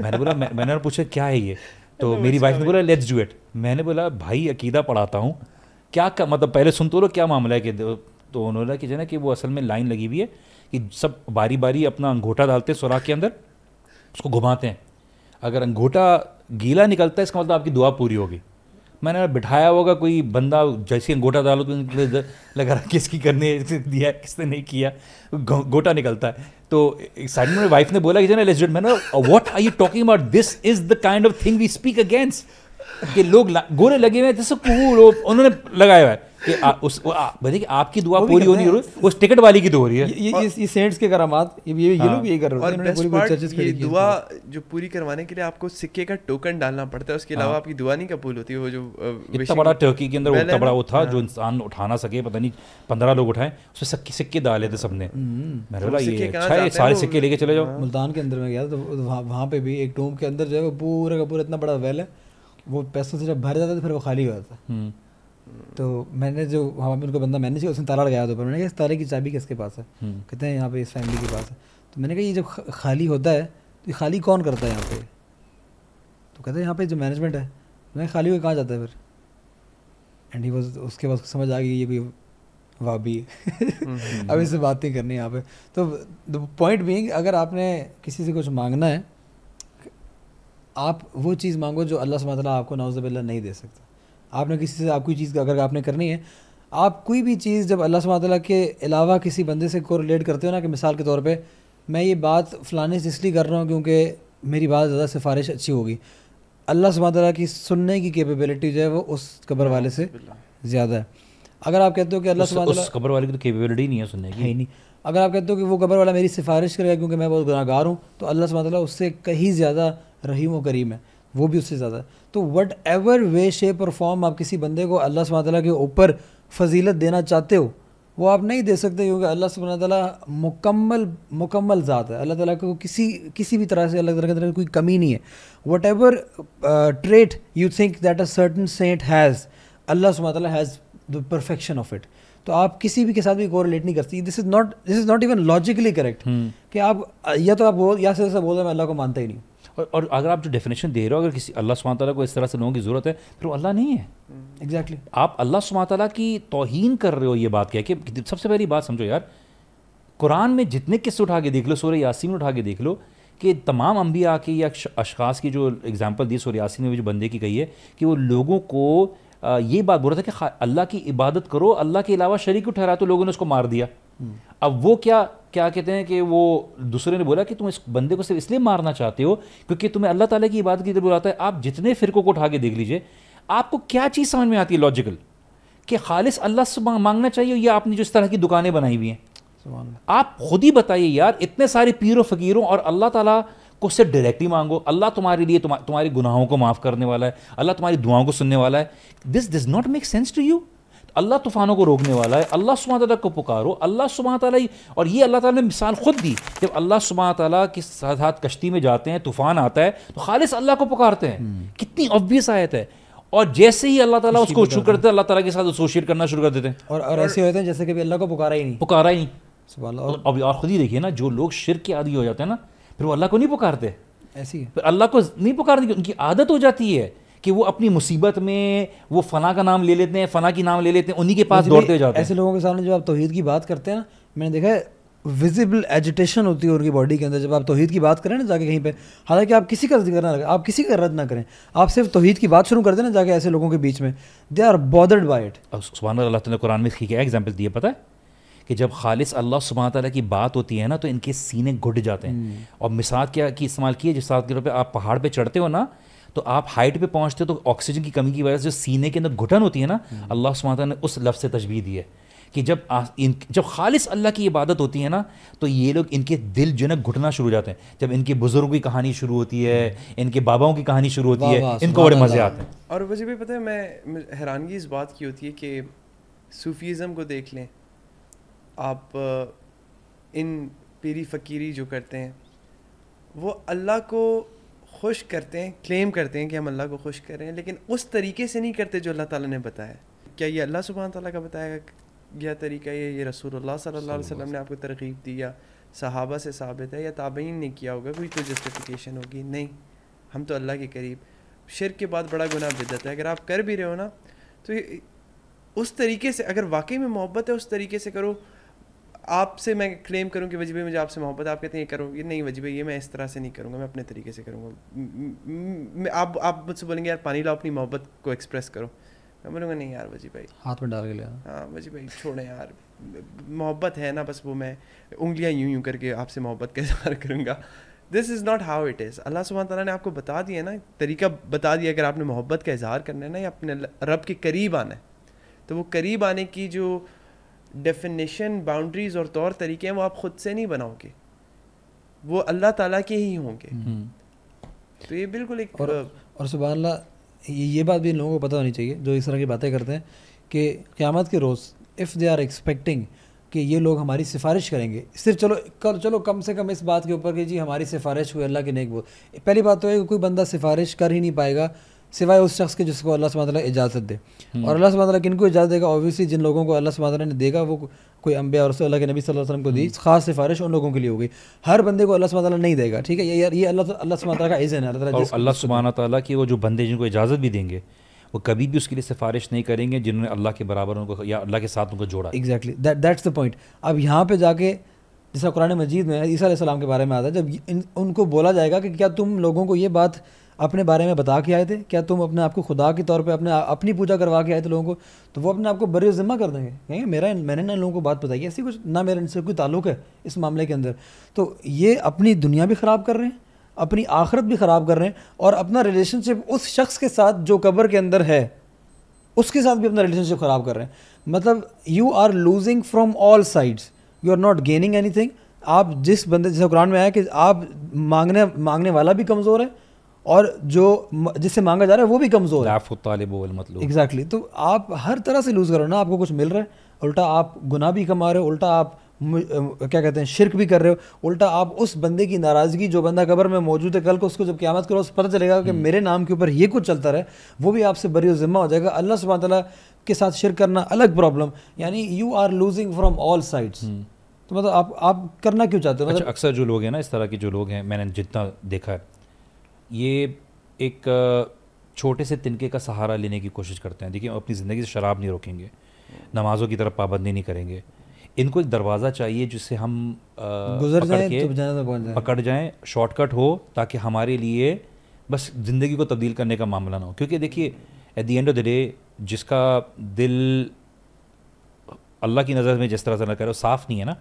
मैंने बोला मैं, मैंने पूछा क्या है ये, तो मेरी वाइफ ने बोला लेट्स डू इट। मैंने बोला भाई अकीदा पढ़ाता हूँ क्या कर, मतलब पहले सुन तो लो क्या मामला है कि। तो उन्होंने बोला कि जो है ना कि वो असल में लाइन लगी हुई है कि सब बारी बारी अपना अंगूठा डालते हैं सुराख के अंदर, उसको घुमाते हैं, अगर अंगूठा गीला निकलता है इसका मतलब आपकी दुआ पूरी होगी। मैंने बिठाया होगा कोई बंदा, जैसे अंगूठा डालो तो लगा रहा किसकी करने दिया किसने नहीं किया, गोटा निकलता है। तो साइड में वाइफ ने बोला कि जाना लेट्स डू इट। मैंने what are you talking about, this is the kind of thing we speak against, कि लोग गोरे लगे हुए हैं जैसे उन्होंने लगाया हुआ है कि आ, उस बताइए कि आपकी दुआ पूरी होनी हो रही है, उस टिकट वाली की दुआ हो रही है। ये ये सेंट्स के करामात ये ये लोग यही कर रहे हैं। और ये दुआ जो पूरी करवाने के लिए आपको सिक्के का टोकन डालना पड़ता है, उसके अलावा आपकी दुआ नहीं कबूल होती। वो जो इतना बड़ा टर्की के अंदर इतना बड़ा वो था जो इंसान उठा ना सके, पता नहीं पंद्रह लोग उठाएं, उसमें सिक्के डाले थे सबने। सारे सिक्के लेके चले जाओ। मुल्तान के अंदर में गया तो वहाँ पे भी एक टोम के अंदर जो है वो पूरा का पूरा इतना बड़ा वेल है, वो पैसों से जब भर जाता था फिर वो खाली हो जाता है। तो मैंने जो वहाँ पर उनको बंदा मैंने उसने ताला लगाया था, पर मैंने कहा इस ताले की चाबी किसके पास है, कहते हैं यहाँ पे इस फैमिली के पास है। तो मैंने कहा ये जब खाली होता है तो खाली कौन करता है यहाँ पे, तो कहते हैं यहाँ पे जो मैनेजमेंट है। मैं खाली होकर कहाँ जाता है फिर, एंड ही वाज, उसके बाद समझ आ गई ये कोई वाबी है। अब इससे बात नहीं करनी यहाँ पे। तो द पॉइंट बीइंग, अगर आपने किसी से कुछ मांगना है, आप वो चीज़ मांगो जो अल्लाह सुब्हानहू तआला आपको नौज़ बिल्ला नहीं दे सकता। आपने किसी से आपकी चीज़ का अगर आपने करनी है, आप कोई भी चीज़ जब अल्लाह सुब्हानहू तआला के अलावा किसी बंदे से कोरिलेट करते हो ना, कि मिसाल के तौर पे मैं ये बात फ़लाने से इसलिए कर रहा हूँ क्योंकि मेरी बात ज़्यादा सिफारिश अच्छी होगी, अल्लाह सुब्हानहू तआला की सुनने की कैपेबिलिटी जो है वो उस कब्र वाले से ज़्यादा है। अगर आप कहते हो कि अल्लाह सुब्हानहू तआला कब्र वाले की तो कैपेबिलिटी नहीं है सुनने की, नहीं, अगर आप कहते हो कि वो कब्र वाला मेरी सिफारिश करेगा क्योंकि मैं बहुत गुनाहगार हूँ, तो अल्लाह सुब्हानहू तआला उससे कहीं ज़्यादा रहीम व करीम है, वो भी उससे ज़्यादा। तो वट एवर वे शेप और फॉर्म आप किसी बंदे को अल्लाह सुब्हानहू तआला के ऊपर फजीलत देना चाहते हो, वो आप नहीं दे सकते, क्योंकि अल्लाह सुब्हानहू तआला मुकम्मल मुकम्मल ज़ात है। अल्लाह ताला को किसी किसी भी तरह से अल्लाह ताला की कोई कमी नहीं है। Whatever trait you think that a certain saint has, अल्लाह सुब्हानहू तआला has the perfection of it. तो आप किसी भी के साथ भी कोरिलेट नहीं करती। This is not this is not even logically correct कि आप या तो आप बोल या से बोल रहे मैं अल्लाह को मानता ही नहीं। और, और अगर आप जो डेफिनेशन दे रहे हो, अगर किसी अल्लाह सुब्हानहू तआला को इस तरह से लोगों की ज़रूरत है, फिर वो अल्लाह नहीं है। Exactly exactly. आप अल्लाह सुब्हानहू तआला की तौहीन कर रहे हो। ये बात क्या है कि सबसे पहली बात समझो यार, कुरान में जितने किस्से उठा के देख लो, सूरह यासीन उठा के देख लो, कि तमाम अंबिया की या अशखास की जो एग्जाम्पल दी सूरह यासीन में, जो बंदे की कही है कि वो लोगों को ये बात बोल रहा था कि अल्लाह की इबादत करो, अल्लाह के अलावा शरीक को ठहरा, तो लोगों ने उसको मार दिया। अब वो क्या क्या कहते हैं कि वो दूसरे ने बोला कि तुम इस बंदे को सिर्फ इसलिए मारना चाहते हो क्योंकि तुम्हें अल्लाह ताला की इबादत की तरफ बुलाता है। आप जितने फ़िरकों को उठा के देख लीजिए, आपको क्या चीज़ समझ में आती है लॉजिकल, कि खालिस अल्लाह से मांगना चाहिए, या आपने जो इस तरह की दुकानें बनाई हुई हैं। आप खुद ही बताइए यार, इतने सारे पीरों फ़कीरों, और अल्लाह ताला को सिर्फ डायरेक्टली मांगो। अल्लाह तुम्हारे लिए तुम, तुम्हारे गुनाहों को माफ़ करने वाला है, अल्लाह तुम्हारी दुआओं को सुनने वाला है। This does not make sense to you. अल्लाह तूफ़ानों को रोकने वाला है, अल्लाह सुब्हानहू तआला को पुकारो, अल्लाह सुब्हानहू तआला ही। और ये अल्लाह ताला ने मिसाल खुद दी, जब अल्लाह सुब्हानहू तआला के साथ साथ कश्ती में जाते हैं, तूफ़ान आता है तो खालिस अल्लाह को पुकारते हैं। कितनी ऑब्वियस आयत है। और जैसे ही अल्लाह ताला उसको छू करते हैं, अल्लाह ताला के साथ एसोसिएट करना शुरू कर देते हैं, और ऐसे होते हैं जैसे कि अल्लाह को पुकारा ही नहीं पुकारा ही नहीं अब और खुद ही देखिए ना, जो लोग शिर्क के आदी हो जाते हैं ना, फिर वो अल्लाह को नहीं पुकारते, ऐसी फिर अल्लाह को नहीं पुकारते, उनकी आदत हो जाती है कि वो अपनी मुसीबत में वो फ़ना का नाम ले लेते हैं, फ़ना की नाम ले लेते हैं, उन्हीं के पास दौड़ते जाते हैं। ऐसे लोगों के सामने जब आप तौहीद की बात करते हैं ना, मैंने देखा है विजिबल एजिटेशन होती है उनकी बॉडी के अंदर जब आप तौहीद की बात करें ना जाके कहीं पे। हालांकि आप किसी का जिक्र ना करें, आप किसी का रद्द ना करें, आप सिर्फ तौहीद की बात शुरू कर देना जाके ऐसे लोगों के बीच में। They are bothered by it. सुभान अल्लाह तआला ने कुरान में क्या एग्जाम्पल दिए पता है, कि जब खालिस अल्लाह सुब्हानहू तआला की बात होती है ना तो इनके सीने घुट जाते हैं। और मिसाल क्या की इस्तेमाल किए, जिस साथ के तौर पर आप पहाड़ पर चढ़ते हो ना, तो आप हाइट पे पहुंचते हो तो ऑक्सीजन की कमी की वजह से जो सीने के अंदर घुटन होती है ना, अल्लाह सुब्हानहू तआला ने उस लफ्ज़ से तशबीह दी है कि जब आ, इन, जब खालिस अल्लाह की इबादत होती है ना, तो ये लोग इनके दिल जो है ना घुटना शुरू हो जाते हैं। जब इनके बुजुर्गों की कहानी शुरू होती है, इनके बाबाओं की कहानी शुरू होती है, इनको बड़े मज़े आते हैं। और मुझे भी पता है, मैं हैरानगी इस बात की होती है कि सूफीज़म को देख लें आप, इन पीरी फ़कीरी जो करते हैं वो अल्लाह को खुश करते हैं, क्लेम करते हैं कि हम अल्लाह को खुश कर रहे हैं, लेकिन उस तरीके से नहीं करते जो अल्लाह ताला ने बताया। क्या ये अल्लाह सुब्हान ताला का बताया गया तरीका है, ये रसूलुल्लाह सल्लल्लाहु अलैहि वसल्लम ने आपको तरगीब दिया, सहाबा से साबित है, या ताबईन ने किया होगा, कोई तो जस्टिफिकेशन होगी? नहीं, हम तो अल्लाह के करीब। शिर्क के बाद बड़ा गुनाह बिदअत है, अगर आप कर भी रहे हो ना तो उस तरीके से, अगर वाकई में मोहब्बत है उस तरीके से करो। आपसे मैं क्लेम करूं कि वजीबे मुझे आपसे मोहब्बत, आप कहते हैं ये करो, ये नहीं वजीबे, ये मैं इस तरह से नहीं करूँगा, मैं अपने तरीके से करूँगा। आप आप मुझसे बोलेंगे यार पानी लाओ, अपनी मोहब्बत को एक्सप्रेस करो, मैं बोलूँगा नहीं यार वजी भाई, हाथ में डाल के ले। हाँ वजी भाई छोड़ें यार, मोहब्बत है ना बस, वो मैं उंगलियाँ यूं यूं करके आपसे मोहब्बत का इजहार करूँगा। This is not how it is. अल्लाह सुब्हान ताला ने आपको बता दिया ना, तरीका बता दिया। अगर आपने मोहब्बत का इजहार करना है ना, या अपने रब के करीब आना है, तो वो करीब आने की जो डेफिनेशन, बाउंड्रीज और तौर तरीके हैं, वो आप ख़ुद से नहीं बनाओगे, वो अल्लाह ताला के ही होंगे। तो ये बिल्कुल एक और, और सुब्हान अल्लाह, ये बात भी लोगों को पता होनी चाहिए जो इस तरह की बातें करते हैं कि क़यामत के रोज़ इफ़ दे आर एक्सपेक्टिंग कि ये लोग हमारी सिफारिश करेंगे, सिर्फ चलो कर चलो कम से कम इस बात के ऊपर कि जी हमारी सिफारिश हुई अल्लाह के नेक बोल। पहली बात तो है कि कोई बंदा सिफारिश कर ही नहीं पाएगा सिवाय उस शख्स के जिसको अल्लाह सुब्हान तआला इजाज़त दे। और अल्लाह सुब्हान तआला किनको इजाज़त देगा? ऑब्वियसली जिन लोगों को अल्लाह सुब्हान तआला ने देगा, वो कोई अंबिया और अल्लाह के नबी सल्लल्लाहु अलैहि वसल्लम को दी खास सिफारिश उन लोगों के लिए हो गई। हर बंदे को अल्लाह सुब्हान तआला नहीं देगा, ठीक है। ये यार ये अल्लाह अल्लाह सुब्हान तआला का इज़्न है, और अल्लाह सुब्हान तआला की वो जो बंदे जिनको इजाज़त भी देंगे वो कभी भी उसके लिए सिफारिश नहीं करेंगे जिन्होंने अल्लाह के बराबर उनको या अल्लाह के साथ उनको जोड़ा। Exactly, that that's the point. अब यहाँ पे जाके जैसा कुरान मजीद में ईसा अलैहिस्सलाम के बारे में आता है, जब इन, उनको बोला जाएगा कि क्या तुम लोगों को ये बात अपने बारे में बता के आए थे, क्या तुम अपने आप को खुदा के तौर पे अपने अपनी पूजा करवा के आए थे लोगों को? तो वो अपने आप को बरे ज़िम्मा कर देंगे, कहेंगे मेरा मैंने ना लोगों को बात बताई, ऐसी कुछ ना मेरा इनसे कोई ताल्लुक है इस मामले के अंदर। तो ये अपनी दुनिया भी ख़राब कर रहे हैं, अपनी आखिरत भी ख़राब कर रहे हैं, और अपना रिलेशनशिप उस शख्स के साथ जो कब्र के अंदर है उसके साथ भी अपना रिलेशनशिप ख़राब कर रहे हैं। मतलब you are losing from all sides, you are not gaining anything. आप जिस बंदे, जैसे कुरान में आया कि आप मांगने मांगने वाला भी कमज़ोर है और जो जिससे मांगा जा रहा है वो भी कमज़ोर है। मतलब एग्जैक्टली, तो आप हर तरह से लूज़ करो ना, आपको कुछ मिल रहा है, उल्टा आप गुनाह भी कमा रहे हो, उल्टा आप क्या कहते हैं शिर्क भी कर रहे हो, उल्टा आप उस बंदे की नाराज़गी जो बंदा कब्र में मौजूद है, कल को उसको जब क़यामत के रोज़ पता चलेगा कि मेरे नाम के ऊपर ये कुछ चलता रहा, वो भी आपसे बरी ज़िम्मा हो जाएगा। अल्लाह सुब्हान तआला के साथ शिर्क करना अलग प्रॉब्लम, यानी you are losing from all sides. तो मतलब आप आप करना क्यों चाहते हो? मतलब अक्सर जो लोग हैं ना, इस तरह के जो लोग हैं, मैंने जितना देखा है, ये एक छोटे से तिनके का सहारा लेने की कोशिश करते हैं। देखिए, अपनी ज़िंदगी से शराब नहीं रोकेंगे, नमाज़ों की तरफ पाबंदी नहीं करेंगे, इनको एक दरवाज़ा चाहिए जिससे हम गुजर जाए, तो पकड़ जाएं, शॉर्टकट हो, ताकि हमारे लिए बस ज़िंदगी को तब्दील करने का मामला ना हो। क्योंकि देखिए, at the end of the day जिसका दिल अल्लाह की नज़र में जिस तरह से ना करे, साफ़ नहीं है ना,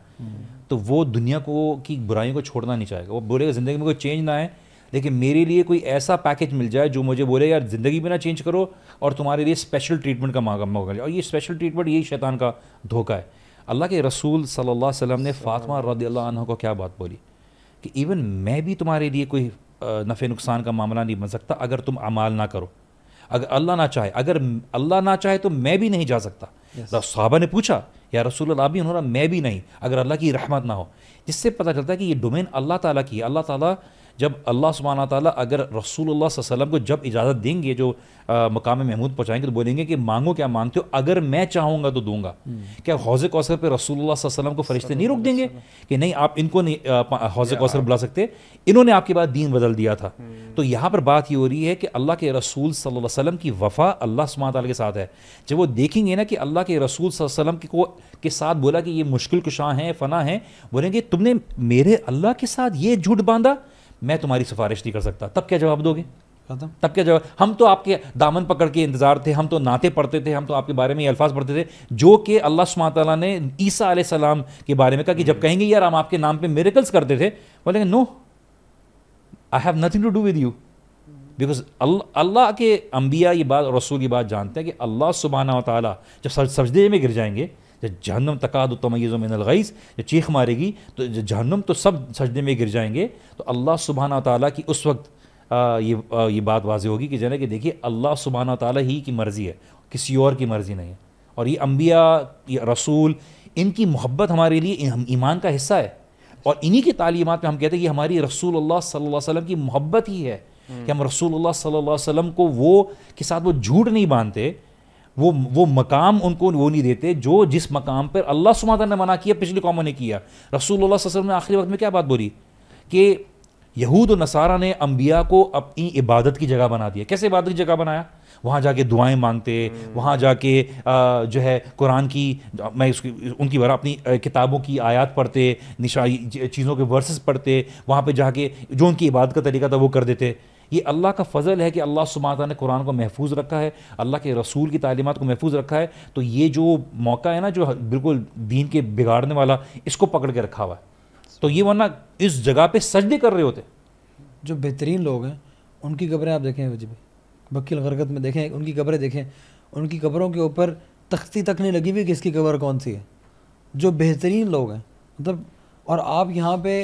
तो वो दुनिया को की बुराइयों को छोड़ना नहीं चाहेगा। वो बोलेगा ज़िंदगी में कोई चेंज ना आए, लेकिन मेरे लिए कोई ऐसा पैकेज मिल जाए जो मुझे बोले यार ज़िंदगी में ना चेंज करो और तुम्हारे लिए स्पेशल ट्रीटमेंट का मांगा होगा। और ये स्पेशल ट्रीटमेंट यही शैतान का धोखा है। अल्लाह के रसूल सल्लल्लाहु अलैहि वसल्लम ने फ़ातिमा रदियल्लाहु अन्हा को क्या बात बोली कि इवन मैं भी तुम्हारे लिए कोई नफ़े नुकसान का मामला नहीं बन सकता अगर तुम अमाल ना करो, अगर अल्लाह ना चाहे, अगर अल्लाह ना चाहे तो मैं भी नहीं जा सकता। सहाबा ने पूछा या रसूल अल्लाह, भी उन्होंने मैं भी नहीं, अगर अल्लाह की रहमत ना हो। जिससे पता चलता है कि ये डोमेन अल्लाह ताला की है। अल्लाह ताला जब अल्लाह सुब्हान ताला अगर रसूलुल्लाह सल्लल्लाहु अलैहि वसल्लम को जब इजाज़त देंगे, जो मकाम महमूद पहुँचाएंगे, तो बोलेंगे कि मांगो क्या मांगते हो, अगर मैं चाहूँगा तो दूंगा। क्या हौज़ कौसर पे रसूलुल्लाह सल्लल्लाहु अलैहि वसल्लम को फरिश्ते नहीं रोक देंगे कि नहीं आप इनको नहीं हौज़ कौसर बुला सकते, इन्होंने आपके बाद दीन बदल दिया था? तो यहाँ पर बात ये हो रही है कि अल्लाह के रसूल सल्लल्लाहु अलैहि वसल्लम की वफ़ा अल्लाह सुब्हान ताला के साथ है। जब वो देखेंगे ना कि अल्लाह के रसूल सल्लल्लाहु अलैहि वसल्लम के साथ बोला कि ये मुश्किल कुशा हैं, फ़ना हैं, बोलेंगे तुमने मेरे अल्लाह के साथ ये झूठ बांधा, मैं तुम्हारी सिफारिश नहीं कर सकता। तब क्या जवाब दोगे? तब क्या जवाब? हम तो आपके दामन पकड़ के इंतज़ार थे, हम तो नाते पढ़ते थे, हम तो आपके बारे में ये अल्फाज पढ़ते थे जो कि अल्लाह सुब्हान तआला ने ईसा अलैहिस्सलाम के बारे में कहा कि जब कहेंगे यार हम आपके नाम पे मिरेकल्स करते थे, बोलेंगे no I have nothing to do with you, because अल्लाह के अम्बिया ये बात, रसूल की बात जानते हैं कि अल्लाह सुब्हान व तआला जब सजदे में गिर जाएंगे, जब जहन्नम तकादु तमय्यज़ु मिनल गैज़, जब चीख मारेगी तो जहन्नम तो सब सजदे में गिर जाएंगे, तो अल्लाह सुब्हान व तआला की उस वक्त आ, ये आ, ये बात वाज़ेह होगी कि जाने कि देखिए अल्लाह सुब्हान व तआला ही की मर्ज़ी है, किसी और की मर्ज़ी नहीं है। और ये अम्बिया, ये रसूल, इनकी मोहब्बत हमारे लिए हम ईमान का हिस्सा है, और इन्हीं की तालीमात में हम कहते हैं कि हमारी रसूलुल्लाह सल्लल्लाहु अलैहि वसल्लम की मोहब्बत ही है कि हम रसूलुल्लाह सल्लल्लाहु अलैहि वसल्लम को वो के साथ वो झूठ नहीं बांधते, वो वो मकाम उनको वो नहीं देते जो जिस मकाम पर अल्लाह सुब्हानहू व तआला ने मना किया पिछली कौमों ने किया। रसूलुल्लाह सल्लल्लाहु अलैहि वसल्लम ने आखिरी वक्त में क्या बात बोली कि यहूद और नसारा ने अम्बिया को अपनी इबादत की जगह बना दिया। कैसे इबादत की जगह बनाया? वहाँ जाके दुआएं मांगते, वहाँ जाके जो है कुरान की मैं उसकी उनकी वरा अपनी किताबों की आयत पढ़ते, निशानी चीज़ों के वर्सेस पढ़ते, वहाँ पे जाके जो उनकी इबादत का तरीका था वो कर देते। ये अल्लाह का फजल है कि अल्लाह सुब्हानहू व तआला ने कुरान को महफूज रखा है, अल्लाह के रसूल की तालीमात को महफूज रखा है। तो ये जो मौका है ना जो बिल्कुल दीन के बिगाड़ने वाला, इसको पकड़ के रखा हुआ है। तो ये वरना इस जगह पे सजदे कर रहे होते। जो बेहतरीन लोग हैं उनकी कब्रें आप देखें, वजब बकील गरगत में देखें, उनकी कब्रें देखें, उनकी कब्रों के ऊपर तख्ती तक नहीं लगी हुई कि इसकी कब्र कौन सी है। जो बेहतरीन लोग हैं मतलब, और आप यहाँ पे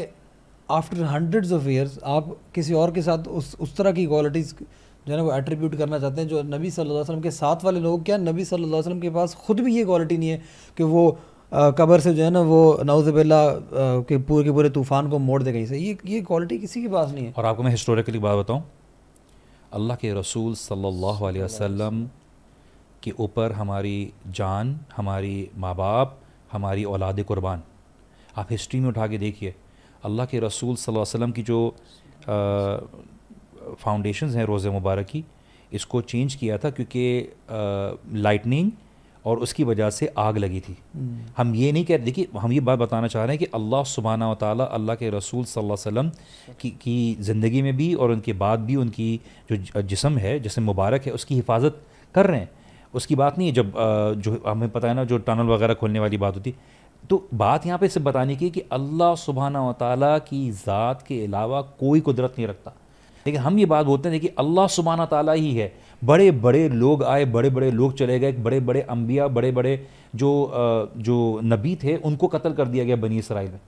आफ्टर हंड्रेड्स ऑफ ईयर्स आप किसी और के साथ उस उस तरह की इक्वालिटीज़ जो है ना वो एट्रीब्यूट करना चाहते हैं जो नबी सल्लल्लाहु अलैहि वसल्लम के साथ वाले लोग। क्या नबी सल्लल्लाहु अलैहि वसल्लम के पास ख़ुद भी ये क्वालिटी नहीं है कि वो कब्र से जो है ना वो नौज़बिल्ला के पूरे के पूरे तूफ़ान को मोड़ दे कहीं से? ये ये क्वालिटी किसी के पास नहीं है। और आपको मैं हिस्टोरिकली बात बताऊं, अल्लाह के रसूल सल्लल्लाहु अलैहि वसल्लम के ऊपर हमारी जान, हमारी माँ बाप, हमारी औलाद कुर्बान। आप हिस्ट्री में उठा के देखिए, अल्लाह के रसूल सल्लल्लाहु अलैहि वसल्लम की जो फाउंडेशंस हैं रोज़े मुबारक की, इसको चेंज किया था क्योंकि लाइटनिंग और उसकी वजह से आग लगी थी। हम ये नहीं कह, देखिए हम ये बात बताना चाह रहे हैं कि अल्लाह सुब्हाना व तआला अल्लाह के रसूल सल्लल्लाहु अलैहि वसल्लम की की ज़िंदगी में भी और उनके बाद भी उनकी जो जिस्म है, जिस्म मुबारक है, उसकी हिफाजत कर रहे हैं। उसकी बात नहीं है जब जो हमें पता है ना जो टनल वगैरह खोलने वाली बात होती। तो बात यहाँ पर सिर्फ बताने की कि अल्लाह सुब्हाना व तआला की ज़ात के अलावा कोई कुदरत नहीं रखता। लेकिन हम ये बात बोलते हैं कि अल्लाह सुब्हाना ताला ही है। बड़े बड़े लोग आए, बड़े बड़े लोग चले गए, बड़े बड़े अंबिया, बड़े बड़े जो जो नबी थे उनको कत्ल कर दिया गया बनी इसराइल में।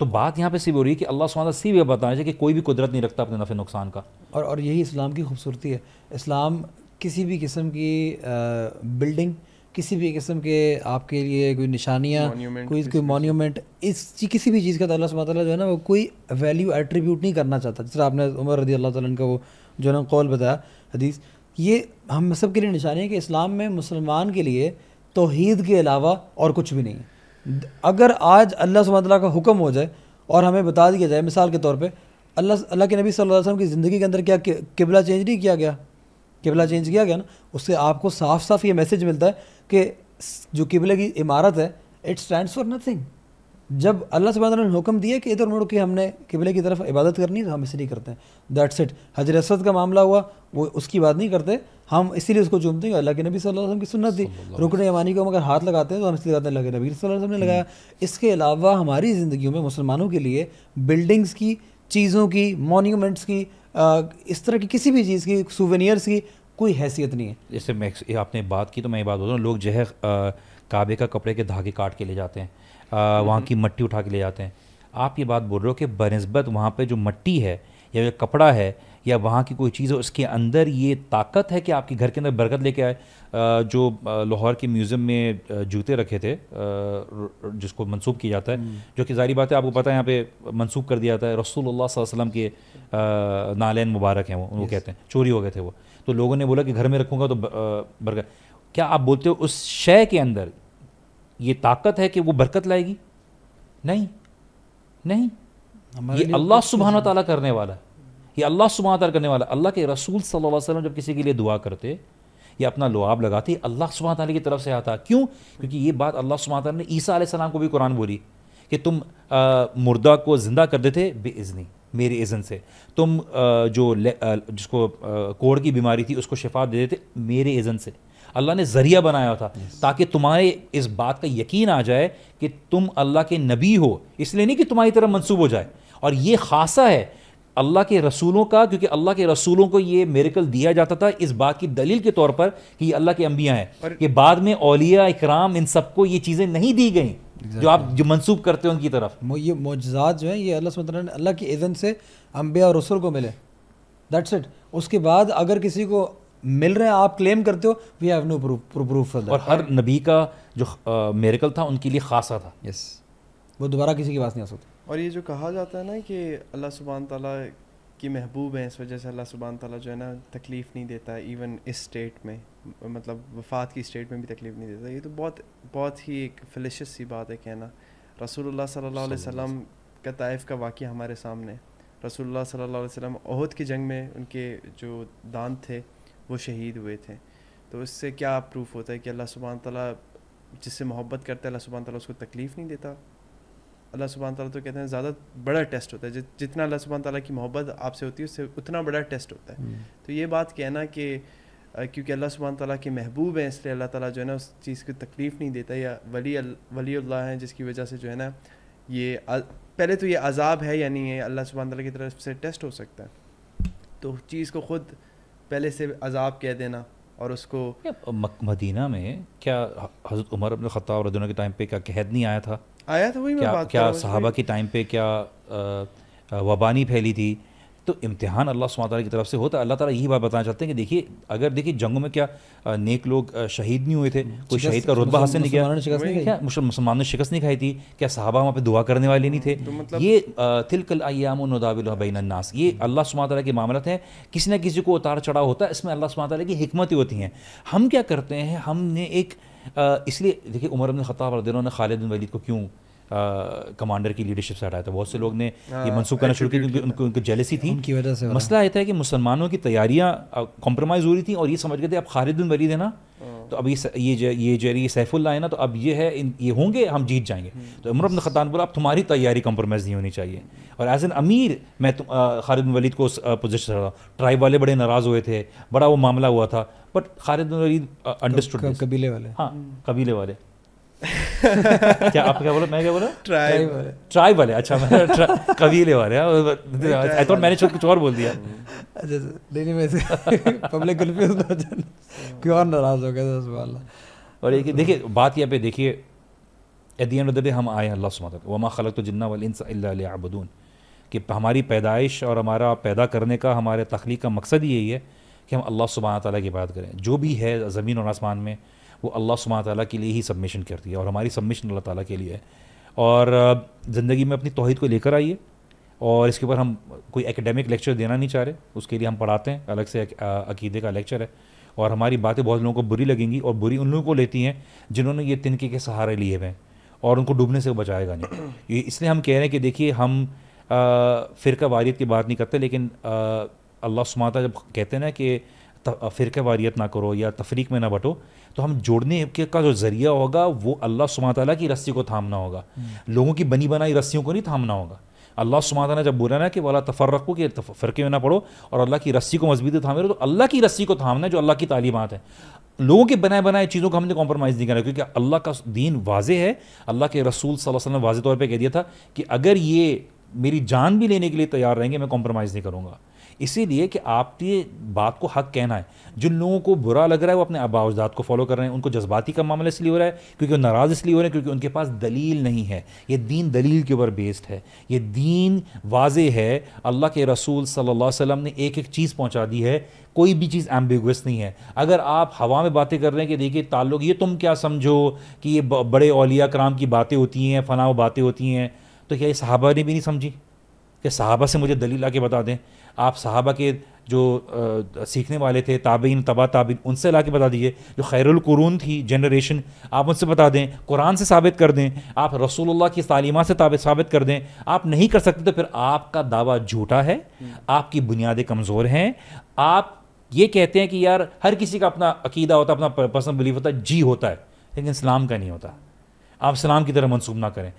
तो बात यहाँ पे सिर्फ हो रही है कि अल्लाह सुब्हाना सिर्फ ये बताना चाहिए कि कोई भी कुदरत नहीं रखता अपने नफ़े नुकसान का। और और यही इस्लाम की खूबसूरती है। इस्लाम किसी भी किस्म की बिल्डिंग, किसी भी किस्म के आपके लिए कोई निशानियाँ, कोई कोई मोन्यूमेंट, इस किसी भी चीज़ का तो अल्लाह सुब्हानहू व तआला जो है ना वो कोई वैल्यू एट्रीब्यूट नहीं करना चाहता। जिस तरह आपने उमर रज़ी अल्लाह तआला का वो जो है ना कौल बताया हदीस, ये हम सब के लिए निशानी है कि इस्लाम में मुसलमान के लिए तौहीद के अलावा और कुछ भी नहीं। अगर आज अल्लाह सुब्हानहू व तआला का हुक्म हो जाए और हमें बता दिया जाए, मिसाल के तौर पर अल्लाह अल्लाह के नबी सल्लल्लाहु अलैहि वसल्लम की ज़िंदगी के अंदर क्या किबला चेंज नहीं किया गया? किबला चेंज किया गया ना, उससे आपको साफ साफ ये मैसेज मिलता है कि जो किबले की इमारत है इट स्टैंड्स फॉर नथिंग। जब अल्लाह सुब्हानहू व तआला ने हुक्म दिया कि इधर मुड़ के हमने किबले की तरफ इबादत करनी, तो हम इसीलिए करते हैं, दैट्स इट। हजर असद का मामला हुआ, वो उसकी बात नहीं करते, हम इसीलिए उसको चूमते हैं। अल्लाह के नबी सल्लल्लाहु अलैहि वसल्लम की सुन्नत थी, रुकने यमानी को हम अगर हाथ लगाते हैं तो हम इसलिए लगाते हैं अल्लाह के नबी सल्लल्लाहु अलैहि वसल्लम ने लगाया। इसके अलावा हमारी ज़िंदगी में मुसलमानों के लिए बिल्डिंग्स की, चीज़ों की, मोन्यूमेंट्स की, इस तरह की किसी भी चीज़ की, सूवेनियर्स की कोई हैसियत नहीं है। जैसे मैं आपने बात की तो मैं ये बात बोलता हूँ, लोग जो है काबे का कपड़े के धागे काट के ले जाते हैं, वहाँ की मट्टी उठा के ले जाते हैं। आप ये बात बोल रहे हो कि बनस्बत वहाँ पे जो मट्टी है या कपड़ा है या वहाँ की कोई चीज़ है उसके अंदर ये ताकत है कि आपके घर के अंदर बरकत लेके आए। जो लाहौर के म्यूज़ियम में जूते रखे थे जिसको मंसूब किया जाता है, जो कि जारी बात है आपको पता है यहाँ पे मंसूब कर दिया जाता है, रसूलुल्लाह सल्लल्लाहु अलैहि वसल्लम के नालेन मुबारक हैं वो, वो कहते हैं चोरी हो गए थे वो, तो लोगों ने बोला कि घर में रखूँगा तो बरकत। क्या आप बोलते हो उस शय के अंदर ये ताकत है कि वो बरकत लाएगी? नहीं नहीं, ये अल्लाह सुब्हानहू व तआला करने वाला है, ये अल्लाह सुब्हानहू व तआला करने वाला। अल्लाह के रसूल सल्लल्लाहु अलैहि वसल्लम जब किसी के लिए दुआ करते या अपना लुआब लगाते, अल्लाह सुब्हानहू व तआला की तरफ से आता। क्यों? क्योंकि ये बात अल्लाह सुब्हानहू व तआला ने ईसा अलैहिस्सलाम को भी कुरान बोली कि तुम आ, मुर्दा को ज़िंदा कर देते बेइज़्नी, मेरी इज़्न से, तुम आ, जो ले, आ, जिसको कोढ़ की बीमारी थी उसको शिफा दे देते मेरे इज़्न से। अल्लाह ने ज़रिया बनाया था ताकि तुम्हारे इस बात का यकीन आ जाए कि तुम अल्लाह के नबी हो, इसलिए नहीं कि तुम्हारी तरह मंसूब हो जाए। और ये खासा है अल्लाह के रसूलों का, क्योंकि अल्लाह के रसूलों को ये मेरिकल दिया जाता था इस बात की दलील के तौर पर कि ये अल्लाह के अम्बिया हैं। कि बाद में औलिया इकराम इन सबको ये चीज़ें नहीं दी गई जो आप जो मंसूब करते हो उनकी तरफ। ये मोजज़ात जो है ये अल्लाह सुब्हानहू व तआला ने अल्लाह की इज़्न से अम्बिया और रसूल को मिले, दैट्स इट। उसके बाद अगर किसी को मिल रहे हैं आप क्लेम करते हो, वी हैव नो प्रूफ। और हर नबी का जो मेरिकल था उनके लिए खासा था, यस, वो दोबारा किसी के पास नहीं आ सकता। और ये जो कहा जाता है ना कि अल्लाह सुब्हानहू तआला कि महबूब हैं, इस वजह से अल्लाह सुब्हान तआला जो है ना तकलीफ़ नहीं देता, इवन इस स्टेट में, मतलब वफ़ात की स्टेट में भी तकलीफ़ नहीं देता। ये तो बहुत बहुत ही एक फ़िलिशियस सी बात है कहना। रसूलुल्लाह सल्लल्लाहु अलैहि वसल्लम का ताइफ का वाक़या हमारे सामने। रसूलुल्लाह सल्लल्लाहु अलैहि वसल्लम ओहद की जंग में उनके जो दान थे वो शहीद हुए थे। तो इससे क्या प्रूफ होता है कि अल्लाह सुब्हान तआला जिससे मोहब्बत करता है अल्लाह सुब्हान तआला उसको तकलीफ़ नहीं देता। अल्लाह सुब्हान तआला तो कहते हैं ज़्यादा बड़ा टेस्ट होता है, जि, जितना अल्लाह सुब्हान तआला की मोहब्बत आपसे होती है उससे उतना बड़ा टेस्ट होता है। तो ये बात कहना कि क्योंकि अल्लाह सुब्हान तआला के महबूब हैं इसलिए अल्लाह ताला जो है ना उस चीज़ की तकलीफ़ नहीं देता, या वली वलीउल्लाह हैं जिसकी वजह से जो है ना ये आ, पहले तो ये अजाब है, यानी ये अल्लाह सुब्हान तआला की तरफ से टेस्ट हो सकता है। तो चीज़ को ख़ुद पहले से अजाब कह देना और उसको मदीना में क्या हज़रत उमर इब्न ख़त्ताब रज़ियल्लाहु अन्हु के टाइम पे क्या कहद नहीं आया था? आया था, वही मैं बात क्या सहाबा के टाइम पे क्या वबा नहीं फैली थी? तो इम्तिहान अल्लाह सुब्हान तआला की तरफ से होता है। अल्लाह ताला यही बात बताना चाहते हैं कि देखिए, अगर देखिए जंगों में क्या नेक लोग शहीद नहीं हुए थे, कोई शहीद का रुतबा हासिल नहीं किया, क्या मुसलमानों ने शिकस्त नहीं खाई थी, क्या सहाबा वहाँ पे दुआ करने वाले नहीं थे? तो मतलब ये तिलकल अय्यामु नुदाविलुहा बैनन नास, ये अल्लाह सुब्हान तआला के मामलत हैं, किसी न किसी को उतार चढ़ाव होता है, इसमें अल्लाह सुब्हान तआला की हिकमतें होती हैं। हम क्या करते हैं, हमने एक इसलिए देखिए उमर इब्न ख़त्ताब रज़ियल्लाहु अन्हु ने खालिद बिन वलीद को क्यों कमांडर की लीडरशिप से हटाया था? बहुत से लोग ने ये मनसूख करना शुरू किया क्योंकि उनको जेलसी थी, उनकी वजह से। मसला यह था कि मुसलमानों की तैयारियां कॉम्प्रोमाइज़ हो रही थी और ये समझ गए थे अब खालिद बिन वलीद है ना, तो अब ये ये ये जो ये सैफुल्लाह है ना, तो अब ये है ये होंगे, हम जीत जाएंगे। तो उमर इब्न ख़त्ताब बोला अब तुम्हारी तैयारी कॉम्प्रोमाइज़ नहीं होनी चाहिए, और एज एन अमीर मैं खालिद बिन वलीद को पोजिशन रहा। ट्राइब वाले बड़े नाराज़ हुए थे, बड़ा वो मामला हुआ था, but Khalid bin Waleed understood. कबीले वाले, हाँ कबीले वाले क्या आप क्या बोला, मैं क्या बोला? ट्राइब वाले, ट्राइब वाले, अच्छा कबीले वाले, आई थॉट मैंने कुछ और बोल दिया। अच्छा नहीं, मैं पब्लिक कन्फ्यूज हो जाए, क्यों और नाराज़ हो गया था। और एक देखिए बात यहाँ पे देखिए, at the end of the day हम आए हैं अल्लाह सुब्हान व मा खलक़तुल जिन्ना वल इंसा इल्ला लियअबुदून, कि हमारी पैदाइश और हमारा पैदा करने का, हमारे तख्लीक का मकसद यही है कि हम अल्लाह सुब्हान तआला की इबादत करें। जो भी है ज़मीन और आसमान में वो अल्लाह सुब्हान तआला के लिए ही सबमिशन करती है, और हमारी सबमिशन अल्लाह ताला के लिए है। और ज़िंदगी में अपनी तौहीद को लेकर आइए, और इसके ऊपर हम कोई एकेडमिक लेक्चर देना नहीं चाह रहे, उसके लिए हम पढ़ाते हैं, अलग से अकीदे का लेक्चर है। और हमारी बातें बहुत लोगों को बुरी लगेंगी, और बुरी उन लोगों को लेती हैं जिन्होंने ये तिनके के सहारे लिए हुए हैं, और उनको डूबने से बचाएगा नहीं। इसलिए हम कह रहे हैं कि देखिए, हम फ़िरका वारियत की बात नहीं करते, लेकिन अल्लाह सुब्हान तआला जब कहते हैं ना कि फ़िरका वारियत ना करो या तफरीक में ना बटो, तो हम जोड़ने के का जो ज़रिया होगा वो अल्लाह सुब्हान तआला की रस्सी को थामना होगा, लोगों की बनी बनाई रस्सियों को नहीं थामना होगा। अल्लाह सुब्हान तआला ने जब बोला ना कि वाला तफर्रक़ू, के फ़िरके में ना पड़ो और अल्लाह की रस्सी को मजबूती थामे, तो अल्लाह की रस्सी को थामना है जो अल्लाह की तालीमात है। लोगों के बनाए बनाए चीज़ों को हमने कॉम्प्रोमाइज़ नहीं करना, क्योंकि अल्लाह का दीन वाज़े है। अल्लाह के रसूल सल्लल्लाहु अलैहि वसल्लम ने वाज़े तौर पर कह दिया था कि अगर ये मेरी जान भी लेने के लिए तैयार रहेंगे मैं कॉम्प्रोमाइज़ नहीं करूँगा। इसीलिए कि आपकी बात को हक कहना है। जिन लोगों को बुरा लग रहा है वो अपने आबा अजदाद को फॉलो कर रहे हैं, उनको जज्बाती का मामला इसलिए हो रहा है क्योंकि वो नाराज़ इसलिए हो रहे हैं क्योंकि उनके पास दलील नहीं है। ये दीन दलील के ऊपर बेस्ड है, ये दीन वाज़े है। अल्लाह के रसूल सल्लल्लाहु अलैहि वसल्लम ने एक एक चीज़ पहुँचा दी है, कोई भी चीज़ एम्बिगुअस नहीं है। अगर आप हवा में बातें कर रहे हैं कि देखिए ताल्लुक़, ये तुम क्या समझो कि ये बड़े औलिया कराम की बातें होती हैं, फ़लाँ वो बातें होती हैं, तो क्या ये सहाबा ने भी नहीं समझी? कि सहाबा से मुझे दलील आके बता दें। आप सहाबा के जो आ, सीखने वाले थे, ताबीन तबा ताबीन, उनसे ला के बता दीजिए। जो खैरुल कुरून थी जनरेशन, आप उनसे बता दें, कुरान से साबित कर दें, आप रसूलुल्लाह की तालीमा से साबित कर दें। आप नहीं कर सकते तो फिर आपका दावा झूठा है, आपकी बुनियादें कमज़ोर हैं। आप ये कहते हैं कि यार हर किसी का अपना अकीदा होता है, अपना पर्सनल बिलीफ होता है, जी होता है, लेकिन इस्लाम का नहीं होता। आप इस्लाम की तरह मनसूब ना करें।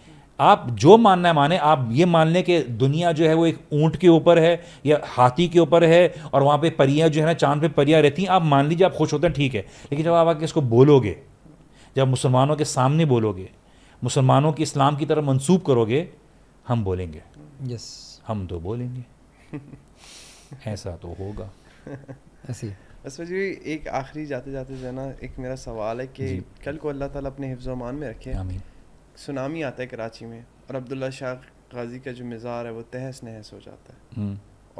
आप जो मानना है माने, आप ये मान लें कि दुनिया जो है वो एक ऊंट के ऊपर है या हाथी के ऊपर है और वहाँ पे परियाँ जो है ना, चांद पे परियाँ रहती हैं, आप मान लीजिए, आप खुश होते हैं, ठीक है। लेकिन जब आप आके इसको बोलोगे, जब मुसलमानों के सामने बोलोगे, मुसलमानों के इस्लाम की तरह मंसूब करोगे, हम बोलेंगे यस, हम तो बोलेंगे ऐसा तो होगा। ऐसी बस वजह एक आखिरी जाते जाते जो है ना, एक मेरा सवाल है कि कल को अल्लाह ताला अपने हिफ्ज़ अमान में रखे, आमीन, सुनामी आता है कराची में और अब्दुल्ला शाह गाजी का जो मज़ार है वो तहस नहस हो जाता है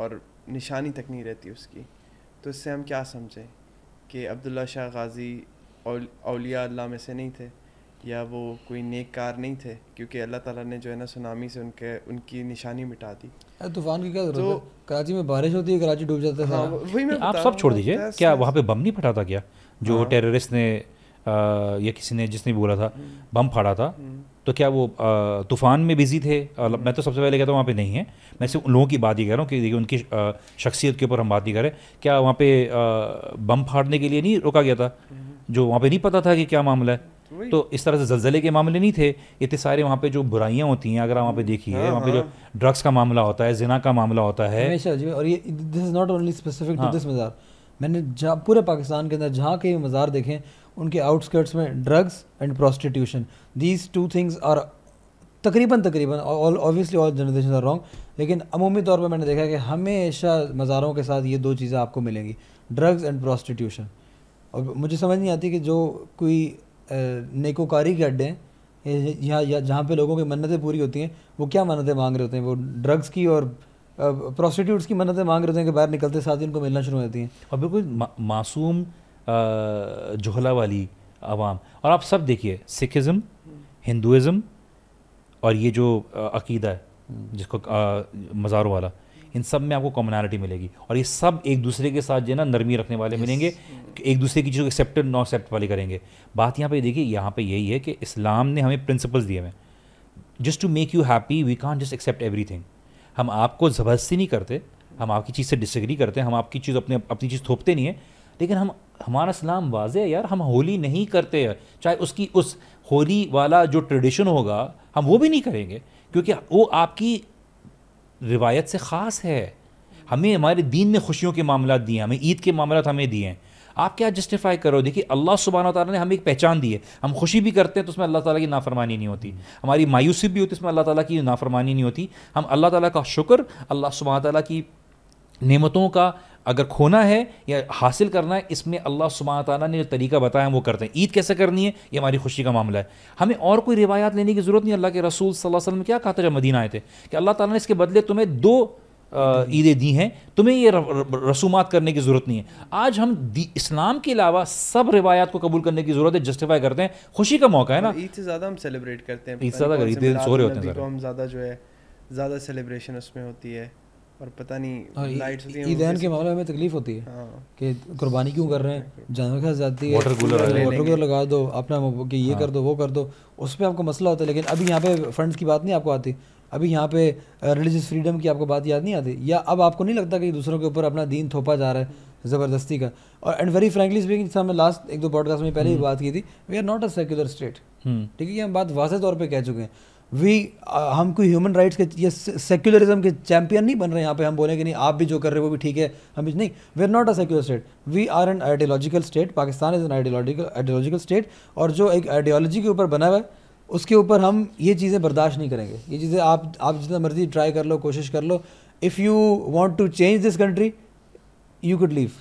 और निशानी तक नहीं रहती उसकी। तो इससे हम क्या समझें कि अब्दुल्ला शाह गाजी औलिया अल्लाह में से नहीं थे, या वो कोई नेक कार नहीं थे, क्योंकि अल्लाह ताला ने जो है ना सुनामी से उनके उनकी निशानी मिटा दी। तूफान की क्या जरूरत है? कराची में बारिश होती है, कराची डूब जाता है। वही मैं आप सब छोड़ दीजिए, क्या वहाँ पे बम नहीं फटा था क्या? जो टेररिस्ट ने या किसी ने जिसने बोला था बम फाड़ा था, तो क्या वो तूफ़ान में बिजी थे? मैं तो सबसे पहले कहता हूँ वहाँ पे नहीं है। मैं सिर्फ उन लोगों की बात ही कर रहा हूँ कि देखिए उनकी शख्सियत के ऊपर हम बात नहीं करें। क्या वहाँ पे बम फाड़ने के लिए नहीं रोका गया था? जो वहाँ पे नहीं पता था कि क्या मामला है, तो इस तरह से जलजले के मामले नहीं थे। इतने सारे वहाँ पे जो बुराइयाँ होती हैं, अगर आप वहाँ पे देखिए, वहाँ पे जो ड्रग्स का मामला होता है, जिना का मामला होता है हमेशा जी। और ये this is not only specific to this मज़ार। मैंने जहाँ पूरे पाकिस्तान के अंदर जहाँ के मज़ार देखें, उनके आउटस्कर्ट्स में drugs and prostitution, these two things are तकरीबन तकरीबन all obviously all generation are wrong, लेकिन अमूमी तौर पर मैंने देखा है कि हमेशा मज़ारों के साथ ये दो चीज़ें आपको मिलेंगी, ड्रग्स एंड प्रोस्टिट्यूशन। और मुझे समझ नहीं आती कि जो कोई नेकोकारी के अड्डे हैं यहाँ जहाँ पे लोगों की मन्नतें पूरी होती हैं, वो क्या मन्नतें मांग रहे होते हैं? वो ड्रग्स की और प्रोस्टिट्यूट्स की मन्नतें मांग रहे होते हैं कि बाहर निकलते साथ ही उनको मिलना शुरू हो जाती हैं। और बिल्कुल मा, मासूम जोहला वाली आवाम। और आप सब देखिए, सिखिज़म, हिंदुज़म और ये जो अकीदा है जिसको मज़ारों वाला, इन सब में आपको कॉमनैलिटी मिलेगी। और ये सब एक दूसरे के साथ जो है ना नरमी रखने वाले मिलेंगे, एक दूसरे की चीज़ों को एक्सेप्ट नॉ एक्सेप्ट वाले करेंगे। बात यहाँ पे देखिए, यहाँ पे यही है कि इस्लाम ने हमें प्रिंसिपल्स दिए हैं, just to make you happy we can't just accept everything. हम आपको ज़बरदस्ती नहीं करते, हम आपकी चीज़ से डिसएग्री करते हैं, हम आपकी चीज़ अपने अपनी चीज़ थोपते नहीं है, लेकिन हम हमारा इस्लाम वाज़े है यार, हम होली नहीं करते हैं, चाहे उसकी उस होली वाला जो ट्रेडिशन होगा हम वो भी नहीं करेंगे, क्योंकि वो आपकी रिवायत से ख़ास है। हमें हमारे दीन ने खुशियों के मामला दिए, हमें ईद के मामला हमें दिए हैं, आप क्या जस्टिफाई करो? देखिए अल्लाह सुब्हानहू व तआला ने हमें एक पहचान दी है, हम खुशी भी करते हैं तो उसमें अल्लाह ताला की नाफरमानी नहीं होती, हमारी मायूसी भी होती है उसमें अल्लाह ताला की नाफरमानी नहीं होती। हम अल्लाह ताला का शुक्र, अल्लाह सुब्हानहू व तआला की नेमतों का अगर खोना है या हासिल करना है, इसमें अल्लाह सुब्हानहू व तआला ने जो तरीका बताया हम वो करते हैं। ईद कैसे करनी है ये हमारी खुशी का मामला है, हमें और कोई रिवायत लेने की ज़रूरत नहीं। अल्लाह के रसूल सल्लल्लाहु अलैहि वसल्लम ने क्या कहा था जब मदीना आए थे कि अल्लाह ताला ने इसके बदले तुम्हें दो ईदें दी हैं, तुम्हें ये रसूमात करने की ज़रूरत नहीं है। आज हम इस्लाम के अलावा सब रिवायात को कबूल करने की ज़रूरत है, जस्टिफाई करते हैं, खुशी का मौका है ना। ईद से ज़्यादा हम सेलिब्रेट करते हैं, ईद से ज़्यादा ईद सो रहे होते हैं, हम ज़्यादा जो है ज़्यादा सेलिब्रेशन उसमें होती है। और पता नहीं लाइट्स होती हैं, ईदैन के मामले में तकलीफ होती है कि कुर्बानी क्यों कर रहे हैं, जानवर खा जाती है, वाटर कूलर लगा दो अपना, कि ये कर दो वो कर दो, उस पर आपको मसला होता है। लेकिन अभी यहाँ पे फंड्स की बात नहीं आपको आती, अभी यहाँ पे रिलीजियस फ्रीडम की आपको बात याद नहीं आती, या अब आपको नहीं लगता कि दूसरों के ऊपर अपना दीन थोपा जा रहा है ज़बरदस्ती का। और एंड वेरी फ्रेंकली स्पीकिंग, जैसे हमने लास्ट एक दो पॉडकास्ट में पहले ही बात की थी, we are not a secular state, ठीक है, ये हम बात वाज़े तौर पर कह चुके हैं। वी हम कोई ह्यूमन राइट्स के या सेक्युलरिज्म के चैंपियन नहीं बन रहे हैं। यहाँ पे हम बोले कि नहीं आप भी जो कर रहे हो वो भी ठीक है, हम भी नहीं, we are not a secular state, we are an ideological state. Pakistan is an ideological ideological state, और जो एक आइडियोलॉजी के ऊपर बना हुआ है उसके ऊपर हम ये चीज़ें बर्दाश्त नहीं करेंगे। ये चीज़ें आप आप जितना मर्जी ट्राई कर लो, कोशिश कर लो, if you want to change this country you could leave,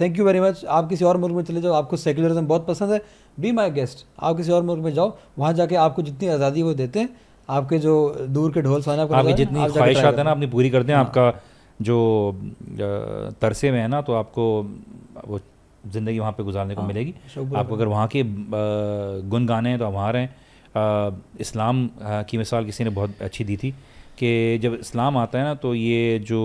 thank you very much. आप किसी और मुल्क में चले जाओ, आपको सेक्युलरिज्म बहुत पसंद है, बी माई गेस्ट, आप किसी और मुल्क में जाओ, वहाँ जाके आपको जितनी आज़ादी वो देते हैं, आपके जो दूर के ढोल साना आपकी जितनी ख्वाहिशात है ना आपने पूरी करते हैं, आपका जो तरसे में है ना, तो आपको वो ज़िंदगी वहाँ पे गुजारने को मिलेगी। आपको अगर वहाँ के गुन गाने हैं तो वहाँ रहें। इस्लाम की मिसाल किसी ने बहुत अच्छी दी थी कि जब इस्लाम आता है ना तो ये जो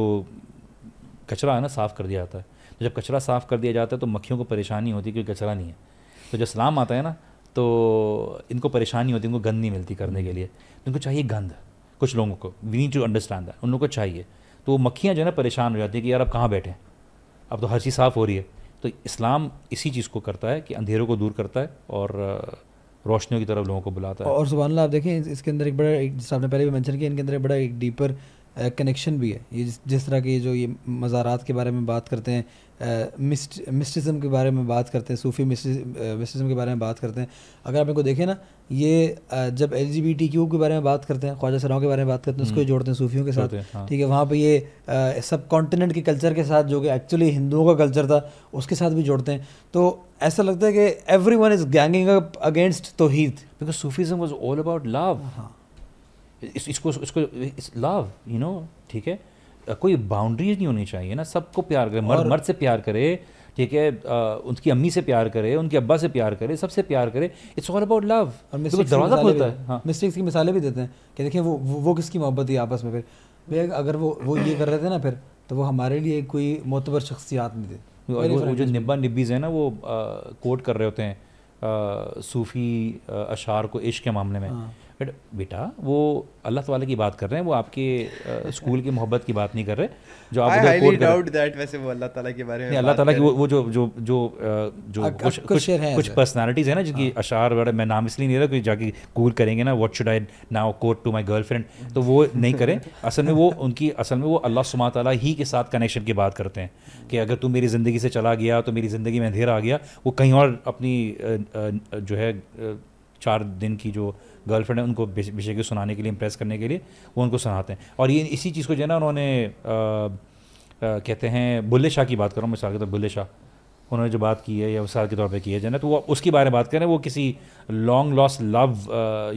कचरा है ना साफ़ कर दिया जाता है, जब कचरा साफ़ कर दिया जाता है तो मक्खियों को परेशानी होती है क्योंकि कचरा नहीं है, तो जब इस्लाम आता है ना तो इनको परेशानी होती है, इनको गंद नहीं मिलती करने के लिए, तो इनको चाहिए गंद। कुछ लोगों को we need to understand that, उन लोगों को चाहिए, तो मक्खियाँ जो है ना परेशान हो जाती है कि यार अब कहाँ बैठे, अब तो हर चीज़ साफ़ हो रही है। तो इस्लाम इसी चीज़ को करता है कि अंधेरों को दूर करता है और रोशनियों की तरफ लोगों को बुलाता है। और सुभान अल्लाह, आप देखें इसके अंदर एक बड़ा, जिस आपने पहले भी मेंशन किया, इनके अंदर एक बड़ा एक डीपर कनेक्शन भी है। ये जिस, जिस तरह के जो ये मज़ारात के बारे में बात करते हैं, मिस्ट मिस्टिज़म के बारे में बात करते हैं, सूफ़ी मिस्टिज़म के बारे में बात करते हैं, अगर आप इनको देखें ना, ये जब L G B T Q के बारे में बात करते हैं, ख्वाजा सराओं के बारे में बात करते हैं, उसको जोड़ते हैं सूफियों के साथ, ठीक है। वहाँ पे ये सब कॉन्टिनेंट के कल्चर के साथ, जो कि एक्चुअली हिंदुओं का कल्चर था, उसके साथ भी जोड़ते हैं। तो ऐसा लगता है कि everyone is ganging up against तौहीद, because Sufism was all about love. इस, इसको इसको इस लव, यू नो, ठीक है, कोई बाउंड्रीज नहीं होनी चाहिए ना, सबको प्यार करे, मर्द मर्द से प्यार करे, ठीक है, उनकी अम्मी से प्यार करे, उनके अब्बा से प्यार करे, सबसे प्यार करे, इट्स ऑल अबाउट लव। और दरवाज़ा खोलता है। हाँ, मिस्टेक्स की मिसालें भी देते हैं कि देखिए वो वो किसकी मोहब्बत है आपस में। फिर अगर वो वो ये कर रहे थे ना, फिर तो वो हमारे लिए कोई मोतबर शख्सियात नहीं थे। और जो निब्बा निब्बीज़ हैं ना, वो कोट कर रहे होते हैं आ, सूफी अशार को इश्क के मामले में। बट बेटा वो अल्लाह ताला की बात कर रहे हैं, वो आपके आ, स्कूल की मोहब्बत की बात नहीं कर रहे जो आप उधर कोट कर रहे हैं। वैसे वो अल्लाह ताला के बारे में अल्लाह ताला की वो जो जो जो जो कुछ पर्सनालिटीज़ है ना जिनकी अशार वगैरह, मैं नाम इसलिए नहीं रहा क्योंकि जाके कूल करेंगे ना, what should I now quote to my girlfriend, तो वो नहीं करें। असल में वो उनकी असल में वो अल्लाह सुब्हान ताला ही के साथ कनेक्शन की बात करते हैं कि अगर तू मेरी ज़िंदगी से चला गया तो मेरी ज़िंदगी में अंधेरा आ गया। वो कहीं और अपनी जो है चार दिन की जो गर्लफ्रेंड है उनको विषय के सुनाने के लिए, इम्प्रेस करने के लिए वो उनको सुनाते हैं। और ये इसी चीज़ को जो है ना उन्होंने आ, आ, कहते हैं, बुल्ले शाह की बात कर रहा हूँ मिसाल के तौर पर, बुल्ले शाह उन्होंने जो बात की है या मिसाल के तौर पे की है जो है ना, तो वो उसके बारे में बात करें। वो किसी लॉन्ग लॉस लव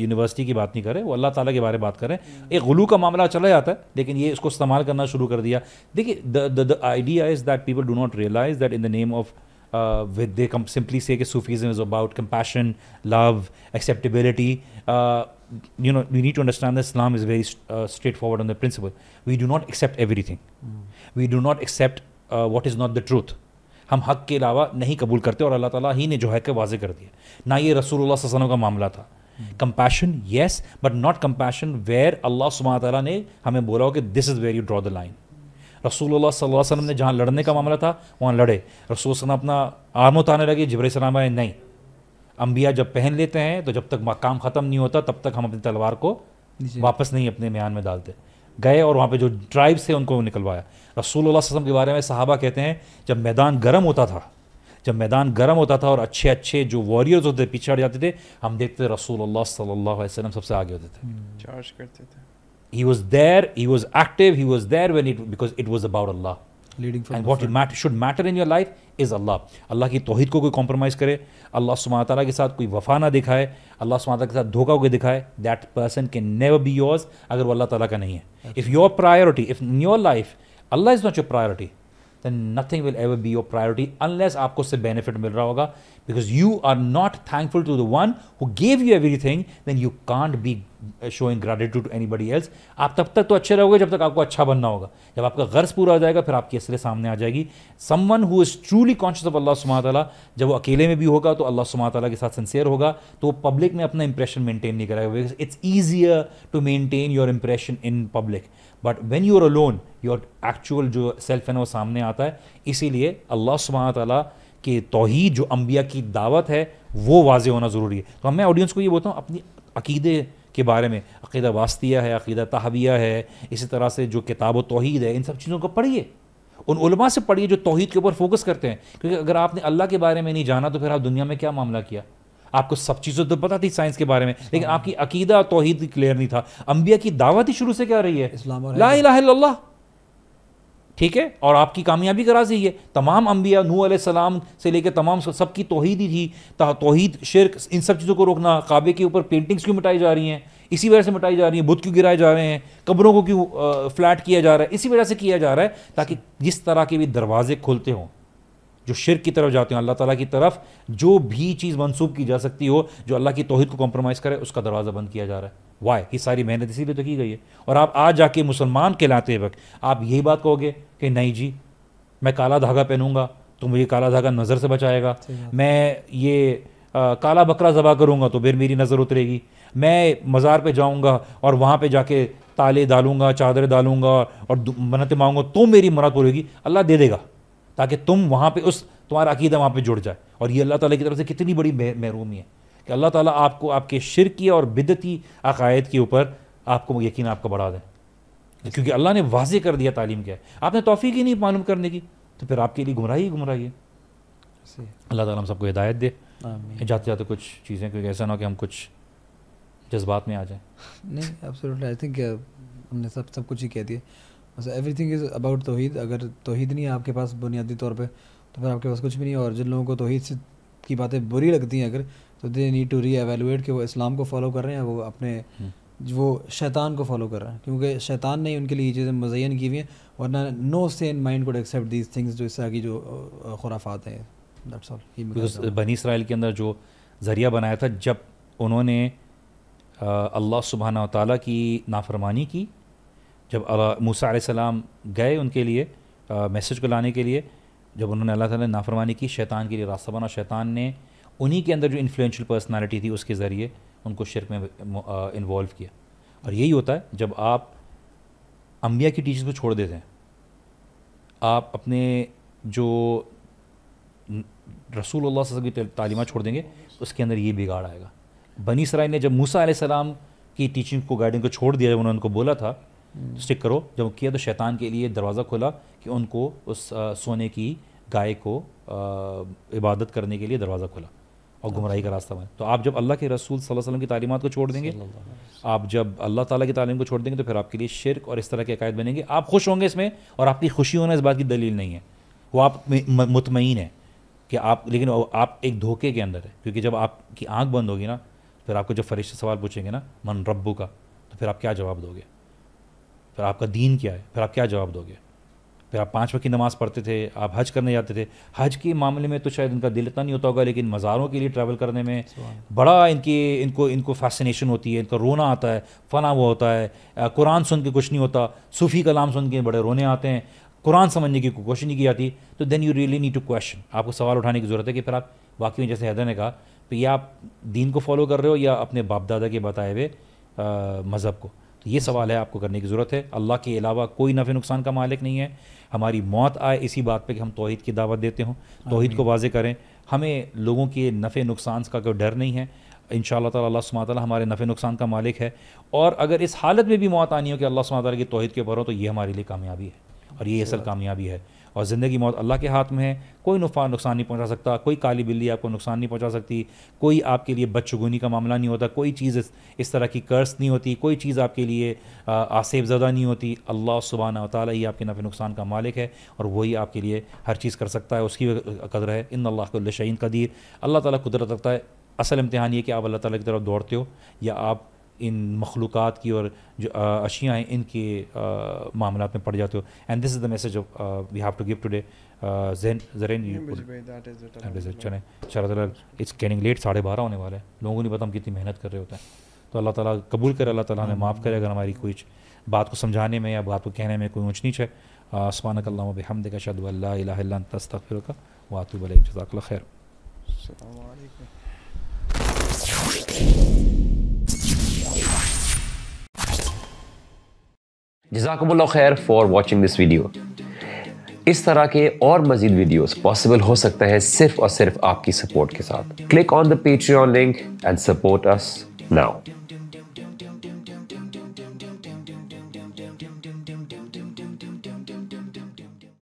यूनिवर्सिटी की बात नहीं करें, वो अल्लाह ताला के बारे में बात करें। एक गुलू का मामला चला जाता है लेकिन ये इसको इस्तेमाल करना शुरू कर दिया। देखिए the idea is that people do not realise that in the name of Uh, with they com simply say that Sufism is about compassion, love, acceptability. Uh, you know, we need to understand that Islam is very st uh, straightforward on the principle. We do not accept everything. Mm. We do not accept uh, what is not the truth. हम हक़ के अलावा नहीं कबूल करते, और अल्लाह ताला ही ने जो है कि वाज़े कर दिया ना। ये रसूलुल्लाह सल्लल्लाहु अलैहि वसल्लम का मामला था। Compassion yes, but not compassion where अल्लाह सुब्हान ताला ने हमें बोला हो कि this is where you draw the line. रसूलुल्लाह सल्लल्लाहु अलैहि वसल्लम ने जहाँ लड़ने का मामला था वहाँ लड़े, रसूल सल्लल्लाहु अलैहि वसल्लम अपना आर्म उतारने लगे, जिब्रील सलाम आए नहीं, अंबिया जब पहन लेते हैं तो जब तक मकाम ख़त्म नहीं होता तब तक हम अपनी तलवार को वापस नहीं अपने म्यान में डालते। गए और वहाँ पे जो ट्राइब्स थे उनको निकलवाया। रसूलुल्लाह सल्लल्लाहु अलैहि वसल्लम के बारे में सहाबा कहते हैं जब मैदान गर्म होता था, जब मैदान गर्म होता था और अच्छे अच्छे जो वॉरियर्स होते पीछे हट जाते थे, हम देखते रसूलुल्लाह सल्लल्लाहु अलैहि वसल्लम सबसे आगे होते थे, चार्ज करते थे। He was there, he was active, he was there when it, because it was about Allah. Leading from and what it mat should matter in your life is Allah. Allah की तौहीद को कोई compromise करे, अल्लाह सुब्हान तआला के साथ कोई वफा ना दिखाए, अल्लाह सुब्हान तआला के साथ धोखा कोई दिखाए, that person can never be yours अगर वो अल्लाह ताला का नहीं है। If your priority, if in your life Allah is not your priority, then nothing will ever be your priority unless आपको उससे benefit मिल रहा होगा, because you are not thankful to the one who gave you everything, then you can't be showing gratitude to anybody else. आप तब तक तो अच्छे रहोगे जब तक आपको अच्छा बनना होगा, जब आपका गर्ज पूरा हो जाएगा फिर आपकी असलियत सामने आ जाएगी। Someone who is truly conscious of Allah Subhan तआला, जब वो अकेले में भी होगा तो अल्लाह सुब्हान तआला के साथ सिंसियर होगा, तो वो पब्लिक में अपना इंप्रेशन मेंटेन नहीं करेगा। It's easier to maintain your impression in public. But when you are alone your actual जो सेल्फ है ना वो सामने आता है। इसीलिए अल्लाह सुब्हान तआला की तौहीद जो अम्बिया की दावत है वो वाज़े होना ज़रूरी है। तो मैं ऑडियंस को ये बोलता हूँ अपनी अकीदे के बारे में, अकीदा वास्तिया है, अकीदा तहविया है, इसी तरह से जो किताब व तौहीद है, इन सब चीज़ों को पढ़िए, उन उलमा से पढ़िए जो तौहीद के ऊपर फोकस करते हैं। क्योंकि अगर आपने अल्लाह के बारे में नहीं जाना तो फिर आप दुनिया में क्या मामला किया। आपको सब चीज़ें तो पता थी साइंस के बारे में, लेकिन आपकी अकीदा और तौहीद क्लियर नहीं था। अंबिया की दावत ही शुरू से क्या रही है, इस्लाम और ला इलाहा इल्लल्लाह, ठीक है। और आपकी कामयाबी का राज़ यही है, तमाम अंबिया नूह अलैहिस्सलाम से लेकर तमाम सबकी तौहीद ही थी। तौहीद शिर्क इन सब चीज़ों को रोकना, काबे के ऊपर पेंटिंग्स क्यों मिटाई जा रही हैं, इसी वजह से मिटाई जा रही है, बुत क्यों गिराए जा रहे हैं, कब्रों को क्यों फ्लैट किया जा रहा है, इसी वजह से किया जा रहा है ताकि जिस तरह के भी दरवाजे खुलते हों जो शिर्क की तरफ जाते हैं, अल्लाह ताला की तरफ जो भी चीज़ मंसूब की जा सकती हो जो अल्लाह की तौहीद को कॉम्प्रोमाइज़ करे उसका दरवाज़ा बंद किया जा रहा है। वाई, ये सारी मेहनत इसीलिए तो की गई है। और आप आज जाके मुसलमान कहलाते वक्त आप यही बात कहोगे कि नहीं जी मैं काला धागा पहनूंगा तो मुझे काला धागा नज़र से बचाएगा, मैं ये आ, काला बकरा ज़बा करूँगा तो फिर मेरी नज़र उतरेगी, मैं मज़ार पर जाऊँगा और वहाँ पर जाके ताले डालूँगा, चादरें डालूँगा और मन्नतें मांगूंगा तो मेरी मन्नत पूरी होगी, अल्लाह दे देगा ताकि तुम वहाँ पे उस तुम्हारा अकीदा वहाँ पे जुड़ जाए। और ये अल्लाह ताला की तरफ से कितनी बड़ी महरूमी है कि अल्लाह ताला आपको आपके शिर्की और बिदती अकायद के ऊपर आपको यकीन आपका बढ़ा दें, क्योंकि अल्लाह ने वाजे कर दिया तालीम क्या है। आपने तौफीक ही नहीं मालूम करने की तो फिर आपके लिए गुमराही गुमराही है। अल्लाह ताला हम सबको हिदायत दे। जाते जाते कुछ चीज़ें, क्योंकि ऐसा ना हो कि हम कुछ जज्बात में आ जाएँ। नहीं, एब्सोल्युटली आई थिंक हमने सब सब कुछ ही कह दिया। एवरीथिंग इज़ अबाउट तौहीद। अगर तौहीद नहीं है आपके पास बुनियादी तौर पे तो फिर आपके पास कुछ भी नहीं है। और जिन लोगों को तौहीद से की बातें बुरी लगती हैं अगर, तो they need to reevaluate कि वो इस्लाम को फॉलो कर रहे हैं, वो अपने वो शैतान को फॉलो कर रहा है, क्योंकि शैतान ने उनके लिए ये चीज़ें मुज़य्यन की हुई हैं, वरना no sane mind could accept these things, जो इससे आगे जो खुराफात हैं। That's all. बनी इसराइल के अंदर जो ज़रिया बनाया था, जब उन्होंने अल्लाह सुब्हानहू व तआला की नाफरमानी की, जब मूसा अलैहिस्सलाम गए उनके लिए मैसेज को लाने के लिए, जब उन्होंने अल्लाह ताला ने नाफरमानी की, शैतान के लिए रास्ता बना, शैतान ने उन्हीं के अंदर जो इन्फ्लुएंशियल पर्सनालिटी थी उसके ज़रिए उनको शिर्क में इन्वॉल्व किया। और यही होता है जब आप अम्बिया की टीचर्स को छोड़ देते हैं, आप अपने जो रसूलुल्लाह सल्लल्लाहु अलैहि वसल्लम की तालीमा छोड़ देंगे, उसके अंदर ये बिगाड़ आएगा। बनी इसराइल ने जब मूसा अलैहिस्सलाम की टीचिंग को गाइडेंस को छोड़ दिया, जब उन्होंने उनको बोला था स्टिक करो, जब किया तो शैतान के लिए दरवाज़ा खुला कि उनको उस आ, सोने की गाय को आ, इबादत करने के लिए दरवाज़ा खुला और गुमराही का रास्ता बना। तो आप जब अल्लाह के रसूल सल्लल्लाहु अलैहि वसल्लम की तालीमात को छोड़ देंगे, आप जब अल्लाह ताला की तालीम को छोड़ देंगे, तो फिर आपके लिए शिर्क और इस तरह के अकायद बनेंगे। आप खुश होंगे इसमें, और आपकी खुशी होना इस बात की दलील नहीं है, वो आप मुतमईन है कि आप, लेकिन आप एक धोखे के अंदर है, क्योंकि जब आपकी आँख बंद होगी ना, फिर आपको जब फरिश्ते सवाल पूछेंगे ना मन रब्बू का, तो फिर आप क्या जवाब दोगे? फिर आपका दीन क्या है? फिर आप क्या जवाब दोगे? फिर आप पाँच वक्त की नमाज़ पढ़ते थे, आप हज करने जाते थे। हज के मामले में तो शायद इनका दिल इतना नहीं होता होगा, लेकिन मज़ारों के लिए ट्रैवल करने में बड़ा इनकी इनको इनको फैसिनेशन होती है, इनका रोना आता है, फ़ना वो होता है। कुरान सुन के कुछ नहीं होता, सूफ़ी कलाम सुन के बड़े रोने आते हैं, कुरान समझने की कोशिश नहीं की जाती। तो then you really need to question, आपको सवाल उठाने की ज़रूरत है कि फिर आप वाकई में, जैसे हैदर ने कहा, तो या आप दीन को फॉलो कर रहे हो या अपने बाप दादा के बताए हुए मज़हब को। तो ये सवाल है आपको करने की ज़रूरत है। अल्लाह के अलावा कोई नफ़े नुकसान का मालिक नहीं है। हमारी मौत आए इसी बात पे कि हम तौहीद की दावत देते हों, तौहीद को वाजे करें। हमें लोगों के नफ़े नुकसान का कोई डर नहीं है। इंशाअल्लाह ताला अल्लाह सुब्हानहू व तआला हमारे नफ़े नुकसान का मालिक है, और अगर इस हालत में भी मौत आनी हो कि अल्लाह सुब्हानहू व तआला की तौहीद के ऊपर हो, तो ये हमारे लिए कामयाबी है, और ये असल कामयाबी है। और ज़िंदगी मौत अल्लाह के हाथ में है, कोई नुकसान नुकसान नहीं पहुंचा सकता, कोई काली बिल्ली आपको नुकसान नहीं पहुंचा सकती, कोई आपके लिए बदशगुनी का मामला नहीं होता, कोई चीज़ इस, इस तरह की कर्स नहीं होती, कोई चीज़ आपके लिए आसेब ज़दा नहीं होती। अल्लाह सुब्हानहू व तआला ही आपके नफ़े नुकसान का मालिक है, और वही आपके लिए हर चीज़ कर सकता है, उसकी कदर है। इन्नल्लाह कुल्ल शैइन क़दीर। अल्लाह ताला कुदरत रखता है। असल इम्तिहान ये कि आप अल्लाह ताला की तरफ दौड़ते हो या आप इन मखलूक़ात की और जो अशिया हैं इनके मामला में पड़ जाते हो। And this is the message we have to give today. It's getting late, साढ़े बारह होने वाले हैं, लोगों को नहीं पता हम कितनी मेहनत कर रहे होते हैं। तो अल्लाह ताला कबूल करे, अल्लाह ताला हमें माफ़ करे अगर हमारी कोई बात को समझाने में या बात को कहने में कोई ऊँच नीच है। सुब्हानकल्लाहुम्मा बिहम्दिका अशहदु अल्ला इलाहा इल्ला अंत अस्तगफिरुका व अतूबु इलैक। जज़ाकल्लाह खैर। अस्सलामु अलैकुम। जज़ाकुमुल्लाह खैर फॉर वॉचिंग दिस वीडियो। इस तरह के और मज़ीद वीडियोस पॉसिबल हो सकता है सिर्फ और सिर्फ आपकी सपोर्ट के साथ। Click on the Patreon link and support us now.